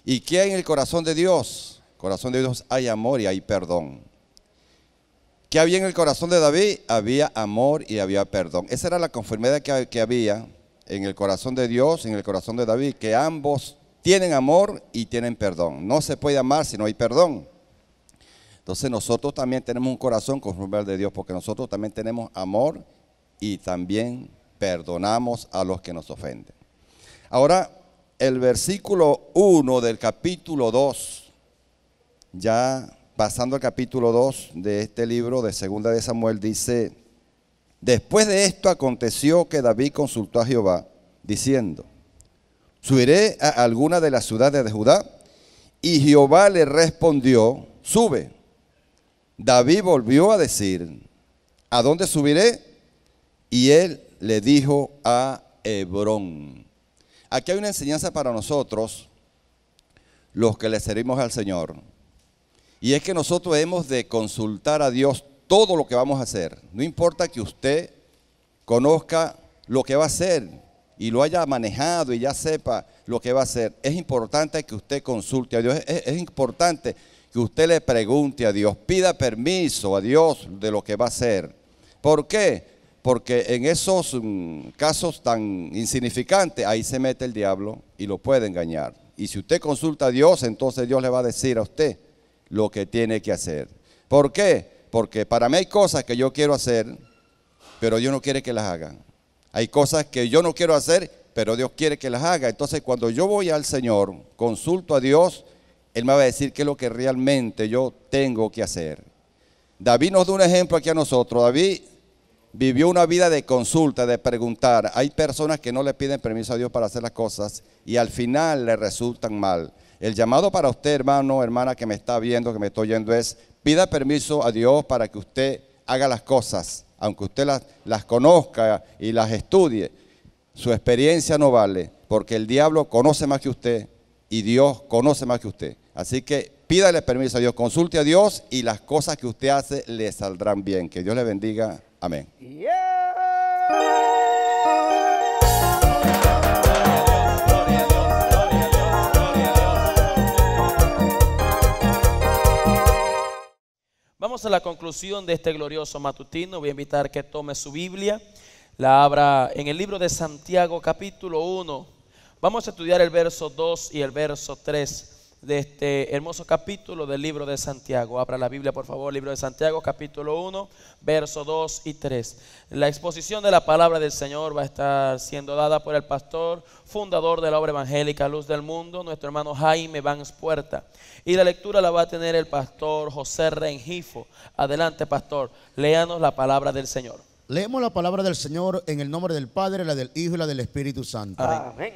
¿Y qué hay en el corazón de Dios? En el corazón de Dios hay amor y hay perdón. ¿Qué había en el corazón de David? Había amor y había perdón. Esa era la conformidad que, que había en el corazón de Dios, en el corazón de David, que ambos tienen amor y tienen perdón. No se puede amar si no hay perdón. Entonces nosotros también tenemos un corazón conforme al de Dios, porque nosotros también tenemos amor y también perdonamos a los que nos ofenden. Ahora, el versículo uno del capítulo dos, ya pasando al capítulo dos de este libro de Segunda de Samuel, dice: después de esto aconteció que David consultó a Jehová, diciendo: ¿subiré a alguna de las ciudades de Judá? Y Jehová le respondió: sube. David volvió a decir: ¿a dónde subiré? Y él le dijo: a Hebrón. Aquí hay una enseñanza para nosotros, los que le servimos al Señor. Y es que nosotros hemos de consultar a Dios todo lo que vamos a hacer. No importa que usted conozca lo que va a hacer y lo haya manejado y ya sepa lo que va a hacer, es importante que usted consulte a Dios. Es, es importante que usted le pregunte a Dios, pida permiso a Dios de lo que va a hacer. ¿Por qué? Porque en esos um, casos tan insignificantes, ahí se mete el diablo y lo puede engañar. Y si usted consulta a Dios, entonces Dios le va a decir a usted lo que tiene que hacer. ¿Por qué? Porque para mí hay cosas que yo quiero hacer, pero Dios no quiere que las hagan. Hay cosas que yo no quiero hacer, pero Dios quiere que las haga. Entonces, cuando yo voy al Señor, consulto a Dios, Él me va a decir qué es lo que realmente yo tengo que hacer. David nos da un ejemplo aquí a nosotros. David vivió una vida de consulta, de preguntar. Hay personas que no le piden permiso a Dios para hacer las cosas y al final le resultan mal. El llamado para usted, hermano, hermana, que me está viendo, que me está oyendo, es: pida permiso a Dios para que usted haga las cosas, aunque usted las, las conozca y las estudie. Su experiencia no vale, porque el diablo conoce más que usted y Dios conoce más que usted. Así que pídale permiso a Dios, consulte a Dios y las cosas que usted hace le saldrán bien. Que Dios le bendiga. Amén. Yeah. Vamos a la conclusión de este glorioso matutino. Voy a invitar que tome su Biblia, la abra en el libro de Santiago capítulo uno. Vamos a estudiar el verso dos y el verso tres de este hermoso capítulo del libro de Santiago. Abra la Biblia, por favor, libro de Santiago capítulo uno, verso dos y tres. La exposición de la palabra del Señor va a estar siendo dada por el pastor, fundador de la obra evangélica Luz del Mundo, nuestro hermano Jaime Vans Puerta. Y la lectura la va a tener el pastor José Rengifo. Adelante, pastor, léanos la palabra del Señor. Leemos la palabra del Señor en el nombre del Padre, la del Hijo y la del Espíritu Santo. Amén. Amén.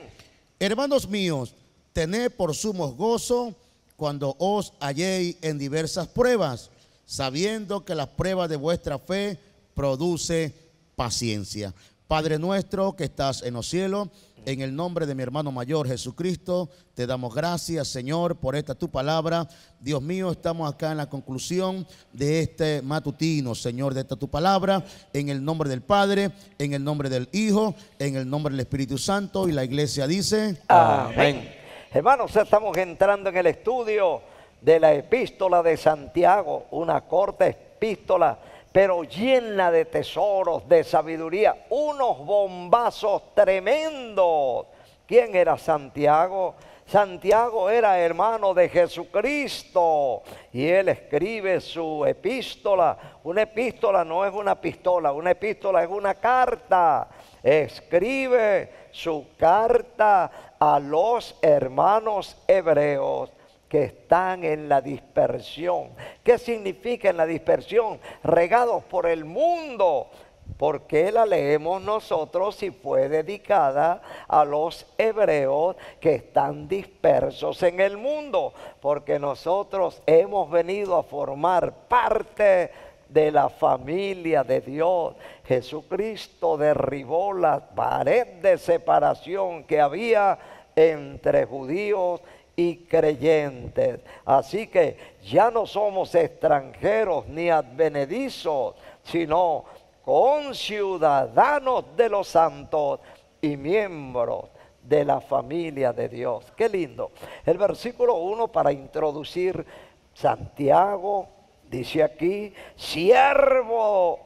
Hermanos míos, tened por sumo gozo cuando os halléis en diversas pruebas, sabiendo que las pruebas de vuestra fe produce paciencia. Padre nuestro que estás en los cielos, en el nombre de mi hermano mayor Jesucristo, te damos gracias, Señor, por esta tu palabra. Dios mío, estamos acá en la conclusión de este matutino, Señor, de esta tu palabra. En el nombre del Padre, en el nombre del Hijo, en el nombre del Espíritu Santo. Y la iglesia dice: amén. Amén. Hermanos, estamos entrando en el estudio de la epístola de Santiago, una corta epístola, pero llena de tesoros, de sabiduría, unos bombazos tremendos. ¿Quién era Santiago? Santiago era hermano de Jesucristo y él escribe su epístola. Una epístola no es una pistola, una epístola es una carta. Escribe su carta a los hermanos hebreos que están en la dispersión. ¿Qué significa en la dispersión? Regados por el mundo. ¿Por qué la leemos nosotros si fue dedicada a los hebreos que están dispersos en el mundo? Porque nosotros hemos venido a formar parte de la familia de Dios. Jesucristo derribó la pared de separación que había entre judíos y creyentes. Así que ya no somos extranjeros ni advenedizos, sino conciudadanos de los santos y miembros de la familia de Dios. Qué lindo. El versículo uno para introducir Santiago dice aquí: siervo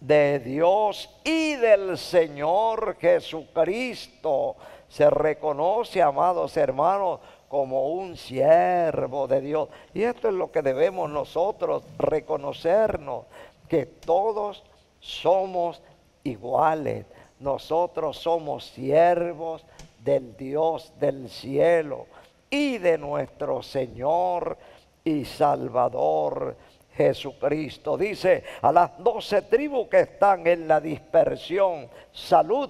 de Dios y del Señor Jesucristo. Se reconoce, amados hermanos, como un siervo de Dios. Y esto es lo que debemos nosotros reconocernos, que todos somos iguales. Nosotros somos siervos del Dios del cielo y de nuestro Señor y Salvador Jesucristo. Dice a las doce tribus que están en la dispersión: salud.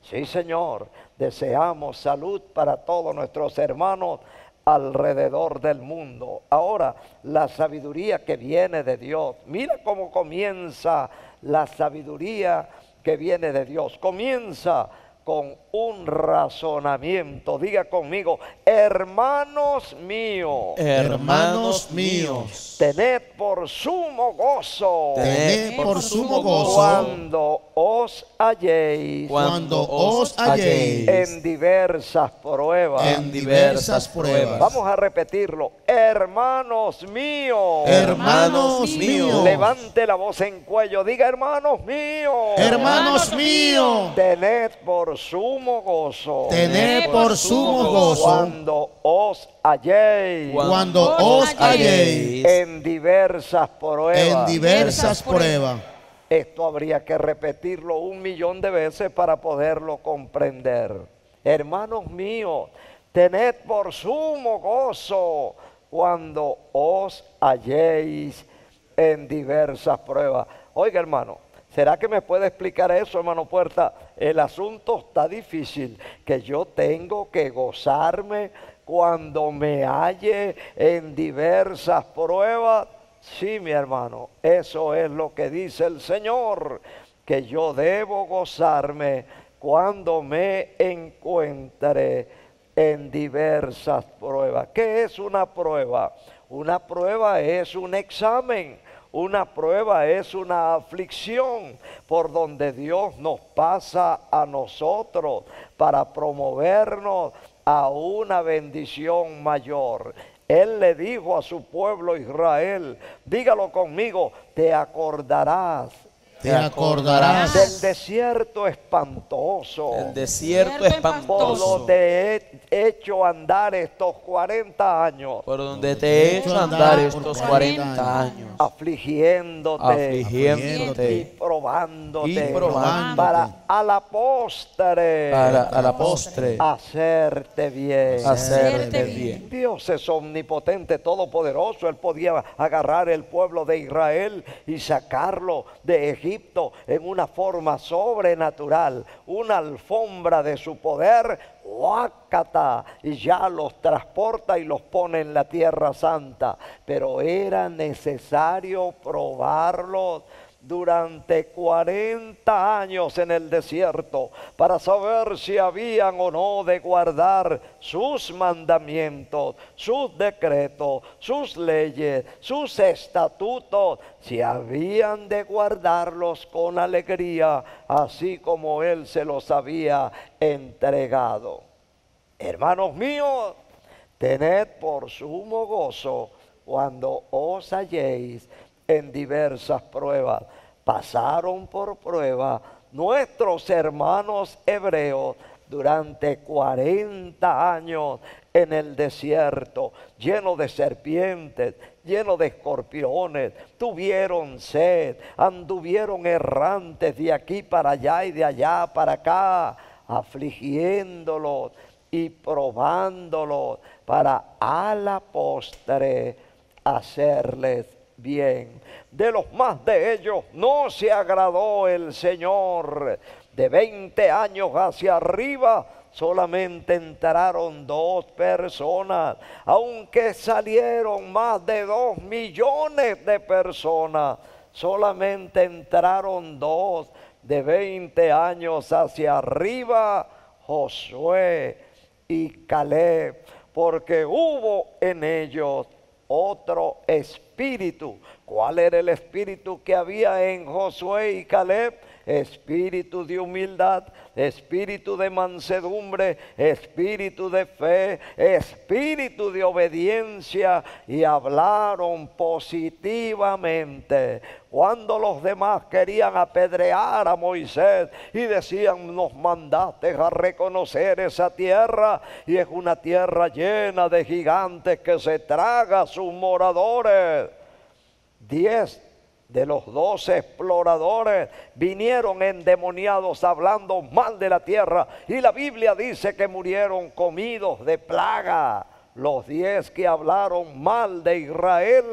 Sí, Señor, deseamos salud para todos nuestros hermanos alrededor del mundo. Ahora, la sabiduría que viene de Dios. Mira cómo comienza la sabiduría que viene de Dios. Comienza con un razonamiento. Diga conmigo, hermanos míos, hermanos míos, tened por sumo gozo, tened por sumo gozo cuando os halléis, cuando os halléis en diversas pruebas, en diversas pruebas. Vamos a repetirlo, hermanos míos, hermanos míos. Levante la voz en cuello, diga hermanos míos, hermanos míos. Tened por sumo gozo, tened por sumo gozo cuando os halléis, cuando os halléis en diversas pruebas, en diversas pruebas. Esto habría que repetirlo un millón de veces para poderlo comprender. Hermanos míos, tened por sumo gozo cuando os halléis en diversas pruebas. Oiga, hermano, ¿será que me puede explicar eso, hermano Puerta? El asunto está difícil, que yo tengo que gozarme cuando me halle en diversas pruebas. Sí, mi hermano, eso es lo que dice el Señor, que yo debo gozarme cuando me encuentre en diversas pruebas. ¿Qué es una prueba? Una prueba es un examen. Una prueba es una aflicción por donde Dios nos pasa a nosotros para promovernos a una bendición mayor. Él le dijo a su pueblo Israel, dígalo conmigo, te acordarás. Te acordarás del desierto espantoso, el desierto espantoso, por donde he hecho andar estos cuarenta años, por donde te he hecho andar estos cuarenta años, afligiéndote, afligiéndote y probándote, y probándote para a la postre, para a la postre hacerte bien, hacerte bien. Dios es omnipotente, todopoderoso. Él podía agarrar el pueblo de Israel y sacarlo de Egipto en una forma sobrenatural, una alfombra de su poder, ¡guácata! Y ya los transporta y los pone en la tierra santa, pero era necesario probarlos durante cuarenta años en el desierto para saber si habían o no de guardar sus mandamientos, sus decretos, sus leyes, sus estatutos, si habían de guardarlos con alegría, así como Él se los había entregado. Hermanos míos, tened por sumo gozo cuando os halléis en diversas pruebas. Pasaron por prueba nuestros hermanos hebreos durante cuarenta años en el desierto, lleno de serpientes, lleno de escorpiones, tuvieron sed, anduvieron errantes de aquí para allá y de allá para acá, afligiéndolos y probándolos para a la postre hacerles bien. De los más de ellos no se agradó el Señor. De veinte años hacia arriba solamente entraron dos personas, aunque salieron más de dos millones de personas, solamente entraron dos. De veinte años hacia arriba, Josué y Caleb, porque hubo en ellos otro espíritu. ¿Cuál era el espíritu que había en Josué y Caleb? Espíritu de humildad, espíritu de mansedumbre, espíritu de fe, espíritu de obediencia, y hablaron positivamente. Cuando los demás querían apedrear a Moisés y decían, nos mandaste a reconocer esa tierra y es una tierra llena de gigantes que se traga a sus moradores, diez de los doce exploradores vinieron endemoniados hablando mal de la tierra, y la Biblia dice que murieron comidos de plaga. Los diez que hablaron mal de Israel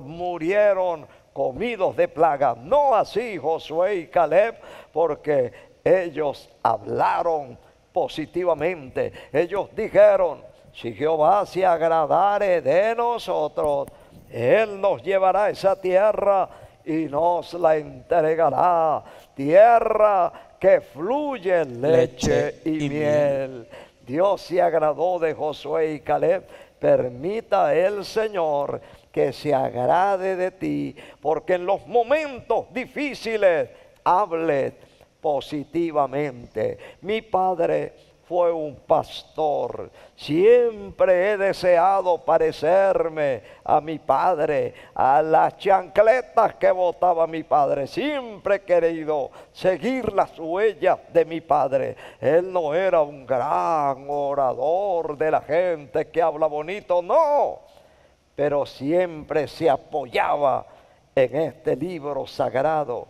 murieron comidos de plaga. No así Josué y Caleb, porque ellos hablaron positivamente. Ellos dijeron, si Jehová se agradare de nosotros, Él nos llevará esa tierra y nos la entregará. Tierra que fluye leche y miel. Dios se agradó de Josué y Caleb. Permita el Señor que se agrade de ti, porque en los momentos difíciles hable positivamente. Mi padre fue un pastor. Siempre he deseado parecerme a mi padre, a las chancletas que botaba mi padre. Siempre he querido seguir las huellas de mi padre. Él no era un gran orador de la gente que habla bonito, no, pero siempre se apoyaba en este libro sagrado,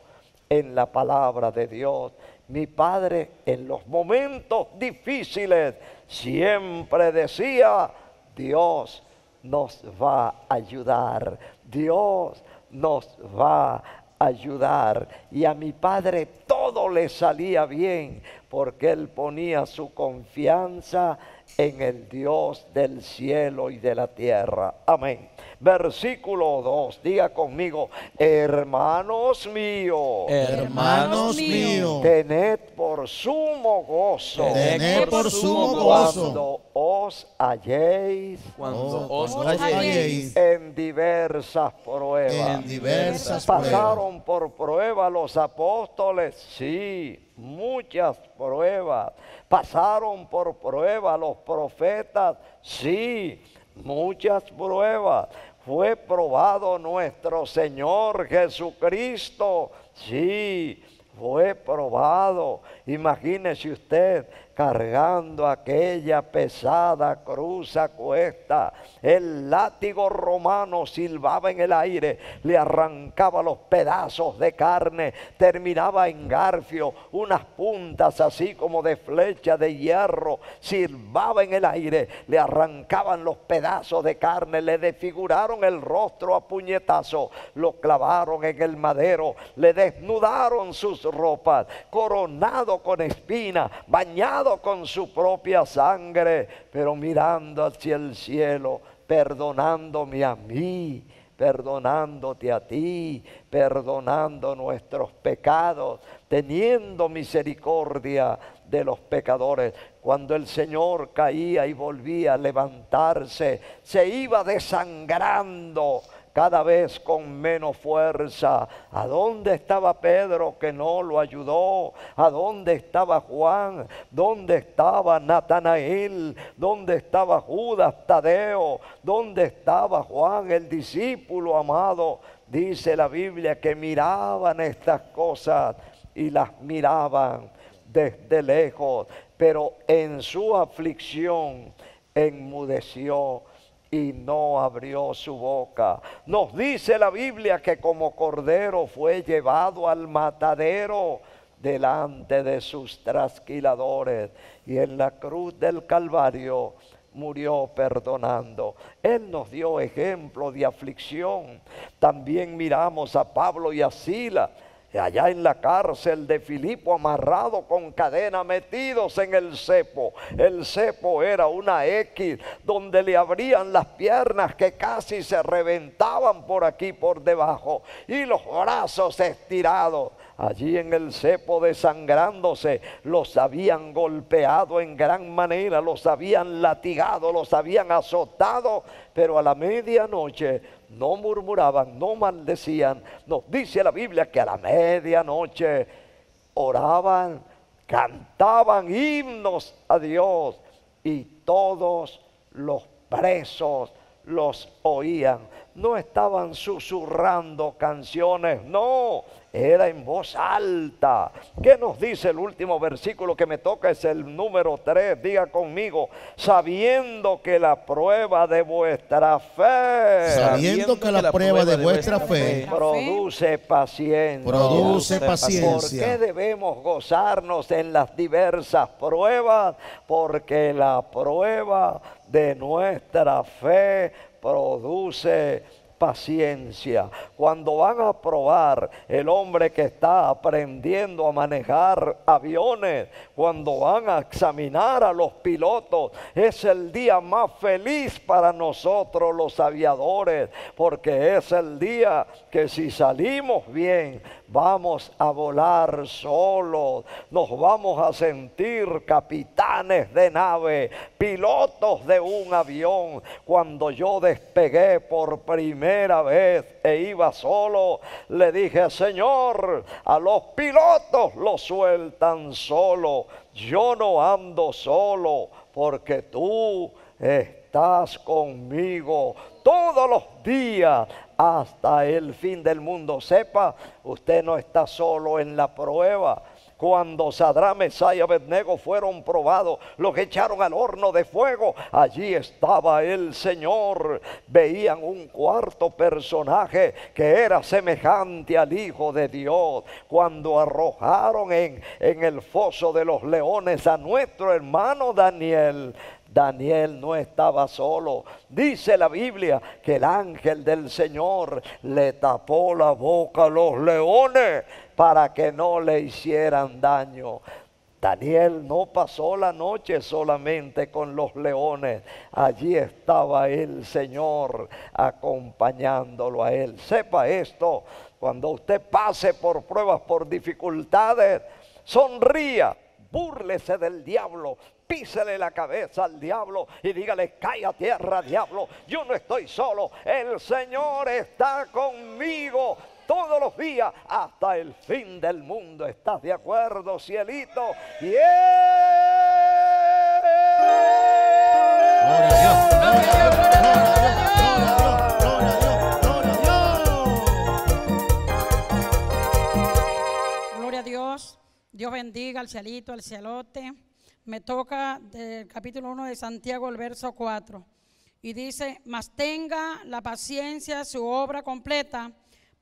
en la palabra de Dios. Mi padre en los momentos difíciles siempre decía, Dios nos va a ayudar, Dios nos va a ayudar. Y a mi padre todo le salía bien, porque él ponía su confianza en el Dios del cielo y de la tierra. Amén. Versículo dos, diga conmigo: hermanos míos, hermanos míos, tened por sumo gozo, tened por sumo gozo, cuando os halléis, cuando os halléis en diversas pruebas, en diversas pruebas. Pasaron por prueba los apóstoles, sí, muchas pruebas. Pasaron por prueba los profetas, sí, muchas pruebas. Fue probado nuestro Señor Jesucristo, sí, fue probado. Imagínese usted cargando aquella pesada cruz a cuesta. El látigo romano silbaba en el aire, le arrancaba los pedazos de carne, terminaba en garfio, unas puntas así como de flecha de hierro. Silbaba en el aire, le arrancaban los pedazos de carne, le desfiguraron el rostro a puñetazo, lo clavaron en el madero, le desnudaron sus ropas, coronado con espinas, bañado con su propia sangre, pero mirando hacia el cielo, perdonándome a mí, perdonándote a ti, perdonando nuestros pecados, teniendo misericordia de los pecadores. Cuando el Señor caía y volvía a levantarse, se iba desangrando, cada vez con menos fuerza. ¿A dónde estaba Pedro que no lo ayudó? ¿A dónde estaba Juan? ¿Dónde estaba Natanael? ¿Dónde estaba Judas Tadeo? ¿Dónde estaba Juan, el discípulo amado? Dice la Biblia que miraban estas cosas y las miraban desde lejos, pero en su aflicción enmudeció y no abrió su boca. Nos dice la Biblia que como cordero fue llevado al matadero delante de sus trasquiladores, y en la cruz del Calvario murió perdonando. Él nos dio ejemplo de aflicción. También miramos a Pablo y a Silas allá en la cárcel de Filipo, amarrado con cadena, metidos en el cepo. El cepo era una X donde le abrían las piernas, que casi se reventaban por aquí por debajo, y los brazos estirados. Allí en el cepo, desangrándose. Los habían golpeado en gran manera, los habían latigado, los habían azotado, pero a la medianoche no murmuraban, no maldecían. Nos dice la Biblia que a la medianoche oraban, cantaban himnos a Dios, y todos los presos los oían. No estaban susurrando canciones, no, era en voz alta. ¿Qué nos dice el último versículo que me toca? Es el número tres, diga conmigo: sabiendo que la prueba de vuestra fe, sabiendo que la prueba de vuestra fe produce paciencia, produce paciencia. ¿Por qué debemos gozarnos en las diversas pruebas? Porque la prueba de nuestra fe produce paciencia. Cuando van a probar el hombre que está aprendiendo a manejar aviones, cuando van a examinar a los pilotos, es el día más feliz para nosotros los aviadores, porque es el día que si salimos bien, vamos a volar solos, nos vamos a sentir capitanes de nave, pilotos de un avión. Cuando yo despegué por primera vez e iba solo, le dije: Señor, a los pilotos los sueltan solo, yo no ando solo, porque tú estás conmigo todos los días hasta el fin del mundo. Sepa, usted no está solo en la prueba. Cuando Sadrac, Mesach y Abednego fueron probados, los echaron al horno de fuego, allí estaba el Señor. Veían un cuarto personaje que era semejante al Hijo de Dios. Cuando arrojaron en, en el foso de los leones a nuestro hermano Daniel, Daniel no estaba solo. Dice la Biblia que el ángel del Señor le tapó la boca a los leones para que no le hicieran daño. Daniel no pasó la noche solamente con los leones. Allí estaba el Señor acompañándolo a él. Sepa esto, cuando usted pase por pruebas, por dificultades, sonría, búrlese del diablo, písele la cabeza al diablo y dígale: cae a tierra, diablo, yo no estoy solo, el Señor está conmigo todos los días hasta el fin del mundo. ¿Estás de acuerdo, cielito? ¡Yeah! Gloria a Dios. Dios bendiga al cielito, al cielote. Me toca del capítulo uno de Santiago, el verso cuatro. Y dice: mas tenga la paciencia su obra completa,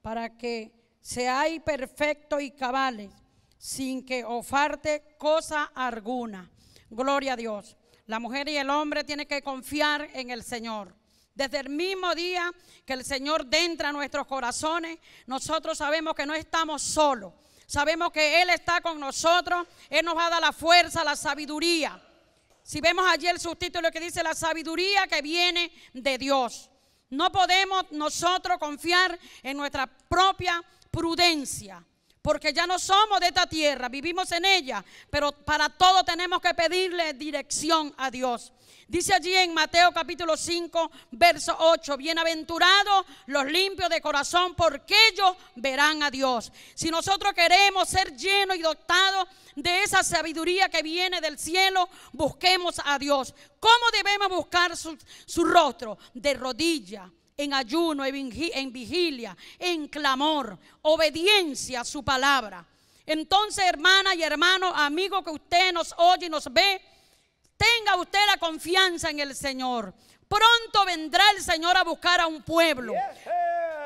para que seáis perfectos y cabales, sin que os falte cosa alguna. Gloria a Dios. La mujer y el hombre tienen que confiar en el Señor. Desde el mismo día que el Señor entra a nuestros corazones, nosotros sabemos que no estamos solos. Sabemos que Él está con nosotros, Él nos va a dar la fuerza, la sabiduría. Si vemos allí el subtítulo que dice: la sabiduría que viene de Dios. No podemos nosotros confiar en nuestra propia prudencia, porque ya no somos de esta tierra, vivimos en ella, pero para todo tenemos que pedirle dirección a Dios. Dice allí en Mateo capítulo cinco, verso ocho: bienaventurados los limpios de corazón, porque ellos verán a Dios. Si nosotros queremos ser llenos y dotados de esa sabiduría que viene del cielo, busquemos a Dios. ¿Cómo debemos buscar su, su rostro? De rodillas, en ayuno, en vigilia, en clamor, obediencia a su palabra. Entonces, hermana y hermano, amigo que usted nos oye y nos ve, tenga usted la confianza en el Señor. Pronto vendrá el Señor a buscar a un pueblo.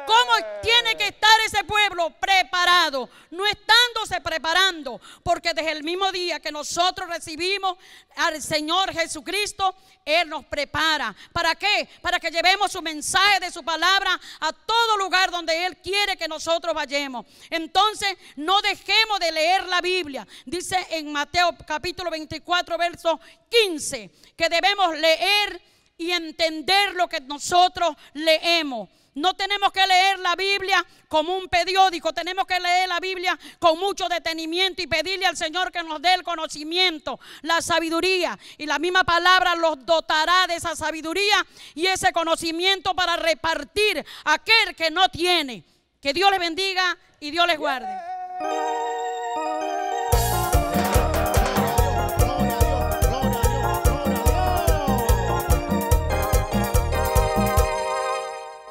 ¿Cómo tiene que estar ese pueblo? Preparado, no estándose preparando, porque desde el mismo día que nosotros recibimos al Señor Jesucristo, Él nos prepara. ¿Para qué? Para que llevemos su mensaje de su palabra a todo lugar donde Él quiere que nosotros vayamos. Entonces, no dejemos de leer la Biblia. Dice en Mateo capítulo veinticuatro, verso quince, que debemos leer y entender lo que nosotros leemos. No tenemos que leer la Biblia como un periódico, tenemos que leer la Biblia con mucho detenimiento y pedirle al Señor que nos dé el conocimiento, la sabiduría, y la misma palabra los dotará de esa sabiduría y ese conocimiento para repartir a aquel que no tiene. Que Dios les bendiga y Dios les guarde.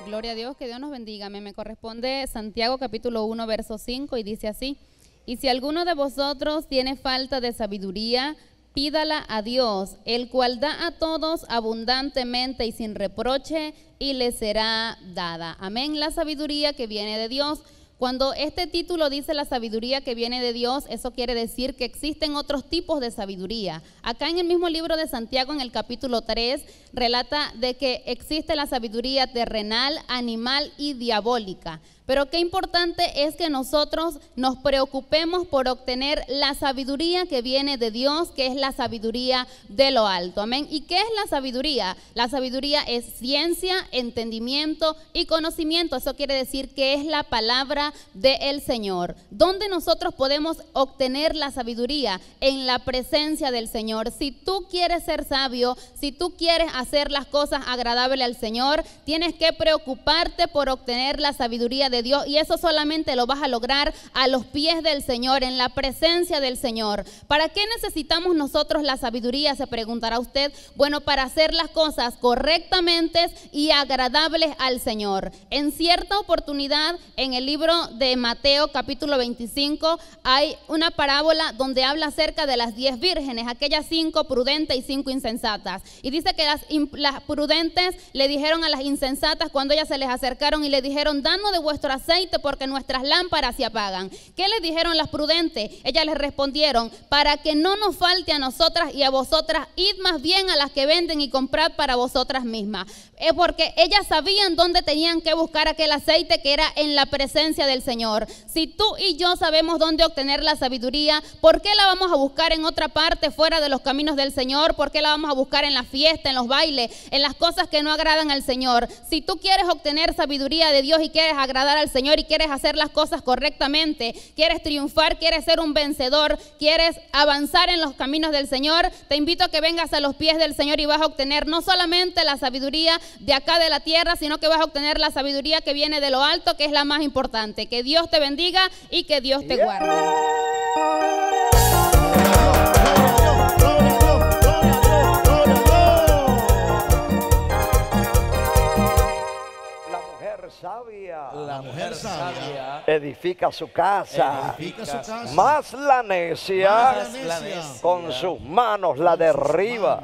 Gloria a Dios, que Dios nos bendiga. Me, me corresponde Santiago capítulo uno, verso cinco, y dice así: y si alguno de vosotros tiene falta de sabiduría, pídala a Dios, el cual da a todos abundantemente y sin reproche, y le será dada. Amén. La sabiduría que viene de Dios. Cuando este título dice la sabiduría que viene de Dios, eso quiere decir que existen otros tipos de sabiduría. Acá en el mismo libro de Santiago, en el capítulo tres, relata de que existe la sabiduría terrenal, animal y diabólica. Pero qué importante es que nosotros nos preocupemos por obtener la sabiduría que viene de Dios, que es la sabiduría de lo alto. Amén. ¿Y qué es la sabiduría? La sabiduría es ciencia, entendimiento y conocimiento. Eso quiere decir que es la palabra palabra del Señor. ¿Dónde nosotros podemos obtener la sabiduría? En la presencia del Señor. Si tú quieres ser sabio, si tú quieres hacer las cosas agradables al Señor, tienes que preocuparte por obtener la sabiduría de Dios, y eso solamente lo vas a lograr a los pies del Señor, en la presencia del Señor. ¿Para qué necesitamos nosotros la sabiduría?, se preguntará usted. Bueno, para hacer las cosas correctamente y agradables al Señor. En cierta oportunidad, en el libro de Mateo capítulo veinticinco, hay una parábola donde habla acerca de las diez vírgenes, aquellas cinco prudentes y cinco insensatas. Y dice que las, las prudentes le dijeron a las insensatas, cuando ellas se les acercaron y le dijeron: danos de vuestro aceite porque nuestras lámparas se apagan. ¿Qué le dijeron las prudentes? Ellas les respondieron: para que no nos falte a nosotras y a vosotras, id más bien a las que venden y comprad para vosotras mismas. Es porque ellas sabían dónde tenían que buscar aquel aceite, que era en la presencia del Señor. Si tú y yo sabemos dónde obtener la sabiduría, ¿por qué la vamos a buscar en otra parte fuera de los caminos del Señor? ¿Por qué la vamos a buscar en la fiesta, en los bailes, en las cosas que no agradan al Señor? Si tú quieres obtener sabiduría de Dios y quieres agradar al Señor y quieres hacer las cosas correctamente, quieres triunfar, quieres ser un vencedor, quieres avanzar en los caminos del Señor, te invito a que vengas a los pies del Señor y vas a obtener no solamente la sabiduría de acá de la tierra, sino que vas a obtener la sabiduría que viene de lo alto, que es la más importante. Que Dios te bendiga y que Dios te guarde. Sabia. La mujer sabia edifica su casa, edifica su casa. Más, la necia, más la necia con sus manos la derriba.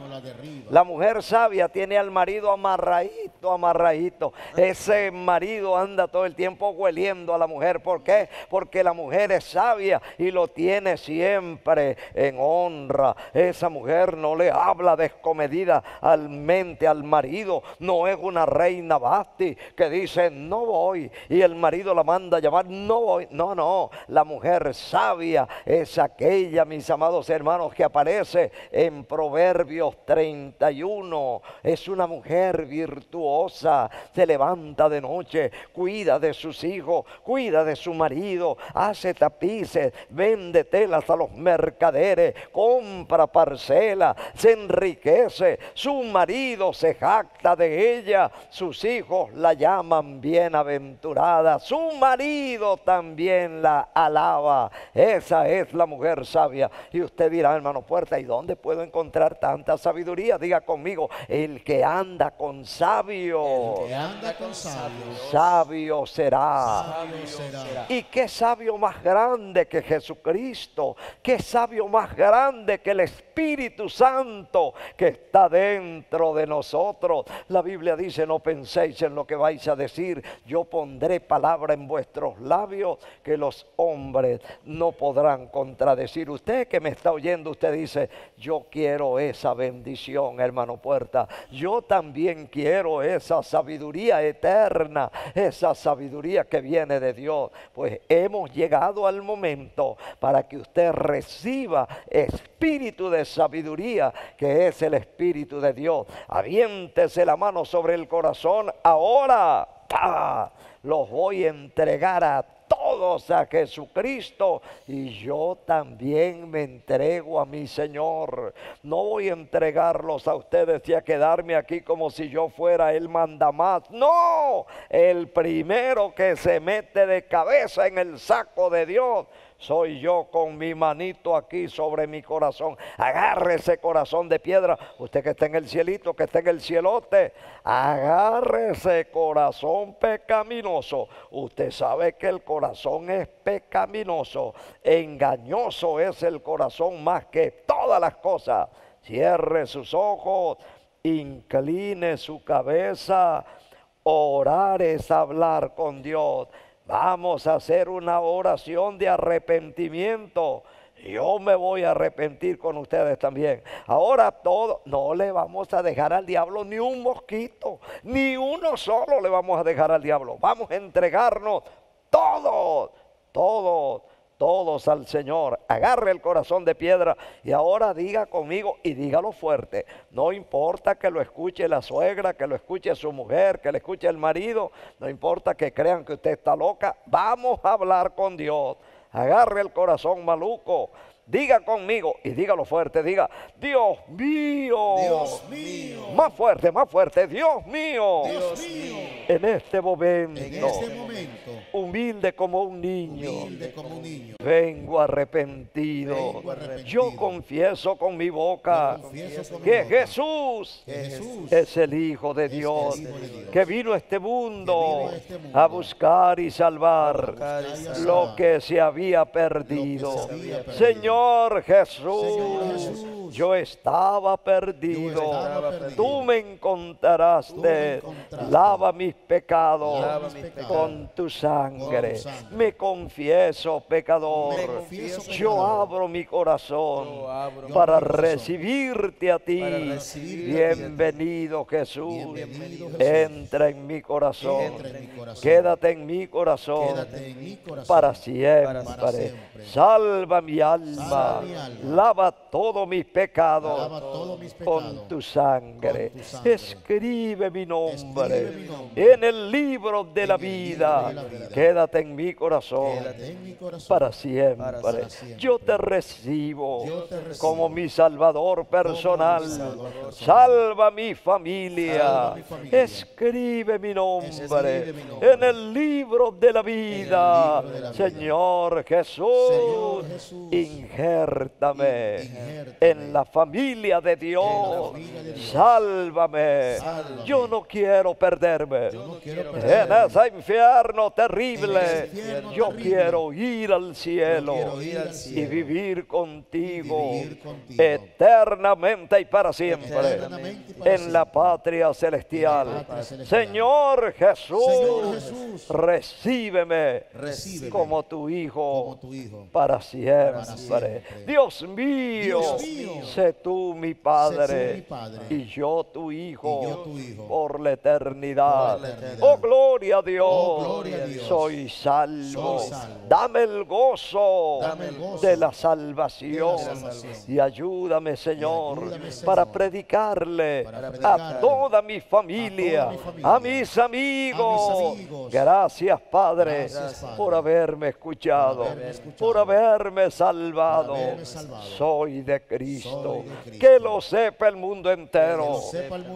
La mujer sabia tiene al marido amarradito, amarradito. Ese marido anda todo el tiempo hueliendo a la mujer. ¿Por qué? Porque la mujer es sabia y lo tiene siempre en honra. Esa mujer no le habla descomedida al mente al marido. No es una reina Basti que dice: no voy, y el marido la manda a llamar: no voy. No, no, la mujer sabia es aquella, mis amados hermanos, que aparece en Proverbios treinta y uno. Es una mujer virtuosa, se levanta de noche, cuida de sus hijos, cuida de su marido, hace tapices, vende telas a los mercaderes, compra parcelas, se enriquece, su marido se jacta de ella, sus hijos la llaman bienaventurada, su marido también la alaba. Esa es la mujer sabia. Y usted dirá: hermano Puerta, ¿y dónde puedo encontrar tanta sabiduría? Diga conmigo: el que anda con sabios, el que anda con sabios, sabio será. Sabio será. Y qué sabio más grande que Jesucristo, qué sabio más grande que el Espíritu Santo que está dentro de nosotros. La Biblia dice: no penséis en lo que vais a decir. Yo pondré palabra en vuestros labios que los hombres no podrán contradecir. Usted que me está oyendo, usted dice: yo quiero esa bendición, hermano Puerta. Yo también quiero esa sabiduría eterna, esa sabiduría que viene de Dios. Pues hemos llegado al momento para que usted reciba espíritu de sabiduría, que es el Espíritu de Dios. Aviéntese la mano sobre el corazón ahora. ¡Pah! Los voy a entregar a todos a Jesucristo, y yo también me entrego a mi Señor. No voy a entregarlos a ustedes y a quedarme aquí como si yo fuera el mandamás. No, el primero que se mete de cabeza en el saco de Dios soy yo, con mi manito aquí sobre mi corazón. Agarre ese corazón de piedra. Usted que está en el cielito, que está en el cielote, agarre ese corazón pecaminoso. Usted sabe que el corazón es pecaminoso. Engañoso es el corazón más que todas las cosas. Cierre sus ojos, incline su cabeza. Orar es hablar con Dios. Vamos a hacer una oración de arrepentimiento. Yo me voy a arrepentir con ustedes también. Ahora todo, no le vamos a dejar al diablo ni un mosquito, ni uno solo le vamos a dejar al diablo. Vamos a entregarnos todos, todos. todos al Señor. Agarre el corazón de piedra y ahora diga conmigo y dígalo fuerte. No importa que lo escuche la suegra, que lo escuche su mujer, que lo escuche el marido, no importa que crean que usted está loca, vamos a hablar con Dios. Agarre el corazón maluco, diga conmigo y dígalo fuerte, diga: Dios mío, Dios mío. Más fuerte, más fuerte, Dios mío, Dios mío. En este momento, en este momento humilde, como un niño, humilde como un niño, vengo arrepentido, vengo arrepentido. Yo confieso con mi boca con que, mi Jesús boca. Jesús es el Hijo de Dios, Hijo de Dios que vino a este mundo, a, este mundo a, buscar y salvar, a buscar y salvar lo que se había perdido, se había perdido. Señor Jesús, Señor Jesús, yo estaba perdido, yo estaba perdido. Tú, me encontraste, tú me encontraste, lava mis pecados, lava mis pecados con tu sangre, con sangre. Me confieso pecador, me confieso, yo pecador. abro mi corazón abro para, mi recibirte corazón. Ti, para recibirte a ti, bienvenido Jesús, bienvenido, Jesús. Entra, en mi corazón. Entra en mi corazón, quédate en mi corazón, en mi corazón. Para, siempre. Para siempre, salva mi alma. Lava, lava todos mis pecados, todo mis pecados con, tu con tu sangre. Escribe mi nombre, Escribe mi nombre en el libro de, la vida. de la vida. Quédate en mi corazón, en mi corazón para, siempre. para siempre. Yo te recibo, Yo te recibo como mi Salvador personal. Mi Salvador, salva mi familia. Salva mi familia. Escribe, mi Escribe mi nombre en el libro de la vida. De la vida. Señor Jesús, Señor Jesús. Injértame en la familia de Dios, familia de Dios. Sálvame. Sálvame, yo no quiero perderme, no quiero perderme. En ese infierno terrible, ese infierno yo, terrible. Quiero ir al cielo, quiero ir al cielo y vivir contigo, y vivir contigo eternamente y para siempre, y para en siempre. La patria celestial. La patria celestial. Señor Jesús, Señor Jesús recíbeme, recíbeme como tu hijo, como tu hijo para siempre. Para siempre. Dios mío, Dios mío, sé tú mi Padre, mi padre y, yo tu hijo, y yo tu hijo por la eternidad. Por la eternidad. Oh, gloria a Dios, oh, gloria a Dios. Soy, salvo. soy salvo. Dame el gozo, Dame el gozo de, la de la salvación y ayúdame, Señor, y ayúdame, Señor para, predicarle para predicarle a toda mi familia, a, mi familia, a, mis, amigos. a mis amigos. Gracias, Padre, Gracias, Padre. por haberme escuchado, por haberme, escuchado. Por haberme salvado. Salvado. Soy de Cristo, soy de Cristo. Que, lo que lo sepa el mundo entero,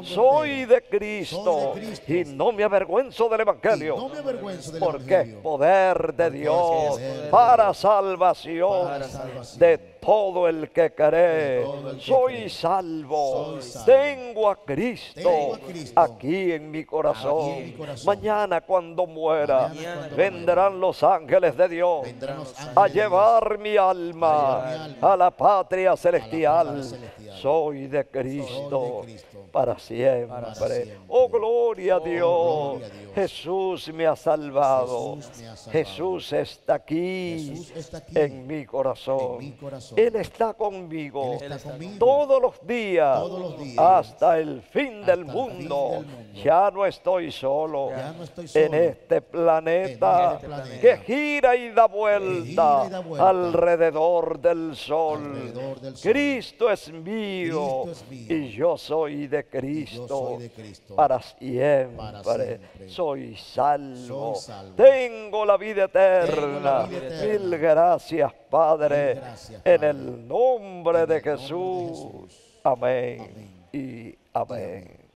soy de Cristo, soy de Cristo. Y no me avergüenzo del Evangelio, no avergüenzo del porque Evangelio. es poder de Dios poder para, de salvación para salvación de todo el que cree, el que soy, cree. Salvo. soy salvo, tengo a Cristo, tengo a Cristo. Aquí, en mi corazón. aquí en mi corazón, mañana cuando muera, mañana cuando vendrán muera. los ángeles de Dios ángeles a llevar mi alma a la patria celestial, la patria celestial. Soy, de Cristo, soy de Cristo para siempre, para siempre. Oh, gloria, oh Dios. gloria a Dios, Jesús me ha salvado, Jesús, me ha salvado. Jesús, está aquí, Jesús está aquí en mi corazón, en mi corazón. Él está conmigo, Él está conmigo. Todos, los días, todos los días hasta el fin, hasta del, mundo. fin del mundo, ya no estoy solo, no estoy solo. En, este planeta, en este planeta que gira y da vuelta, y da vuelta. alrededor de Del sol. Del sol. Cristo es mío, Cristo es mío. Y, yo y yo soy de Cristo para siempre, para siempre. Soy, salvo. soy salvo, tengo la vida eterna, la vida eterna. Mil gracias Padre, Mil gracias, en el nombre, en el nombre de, Jesús. de Jesús, amén, amén. y amén. amén.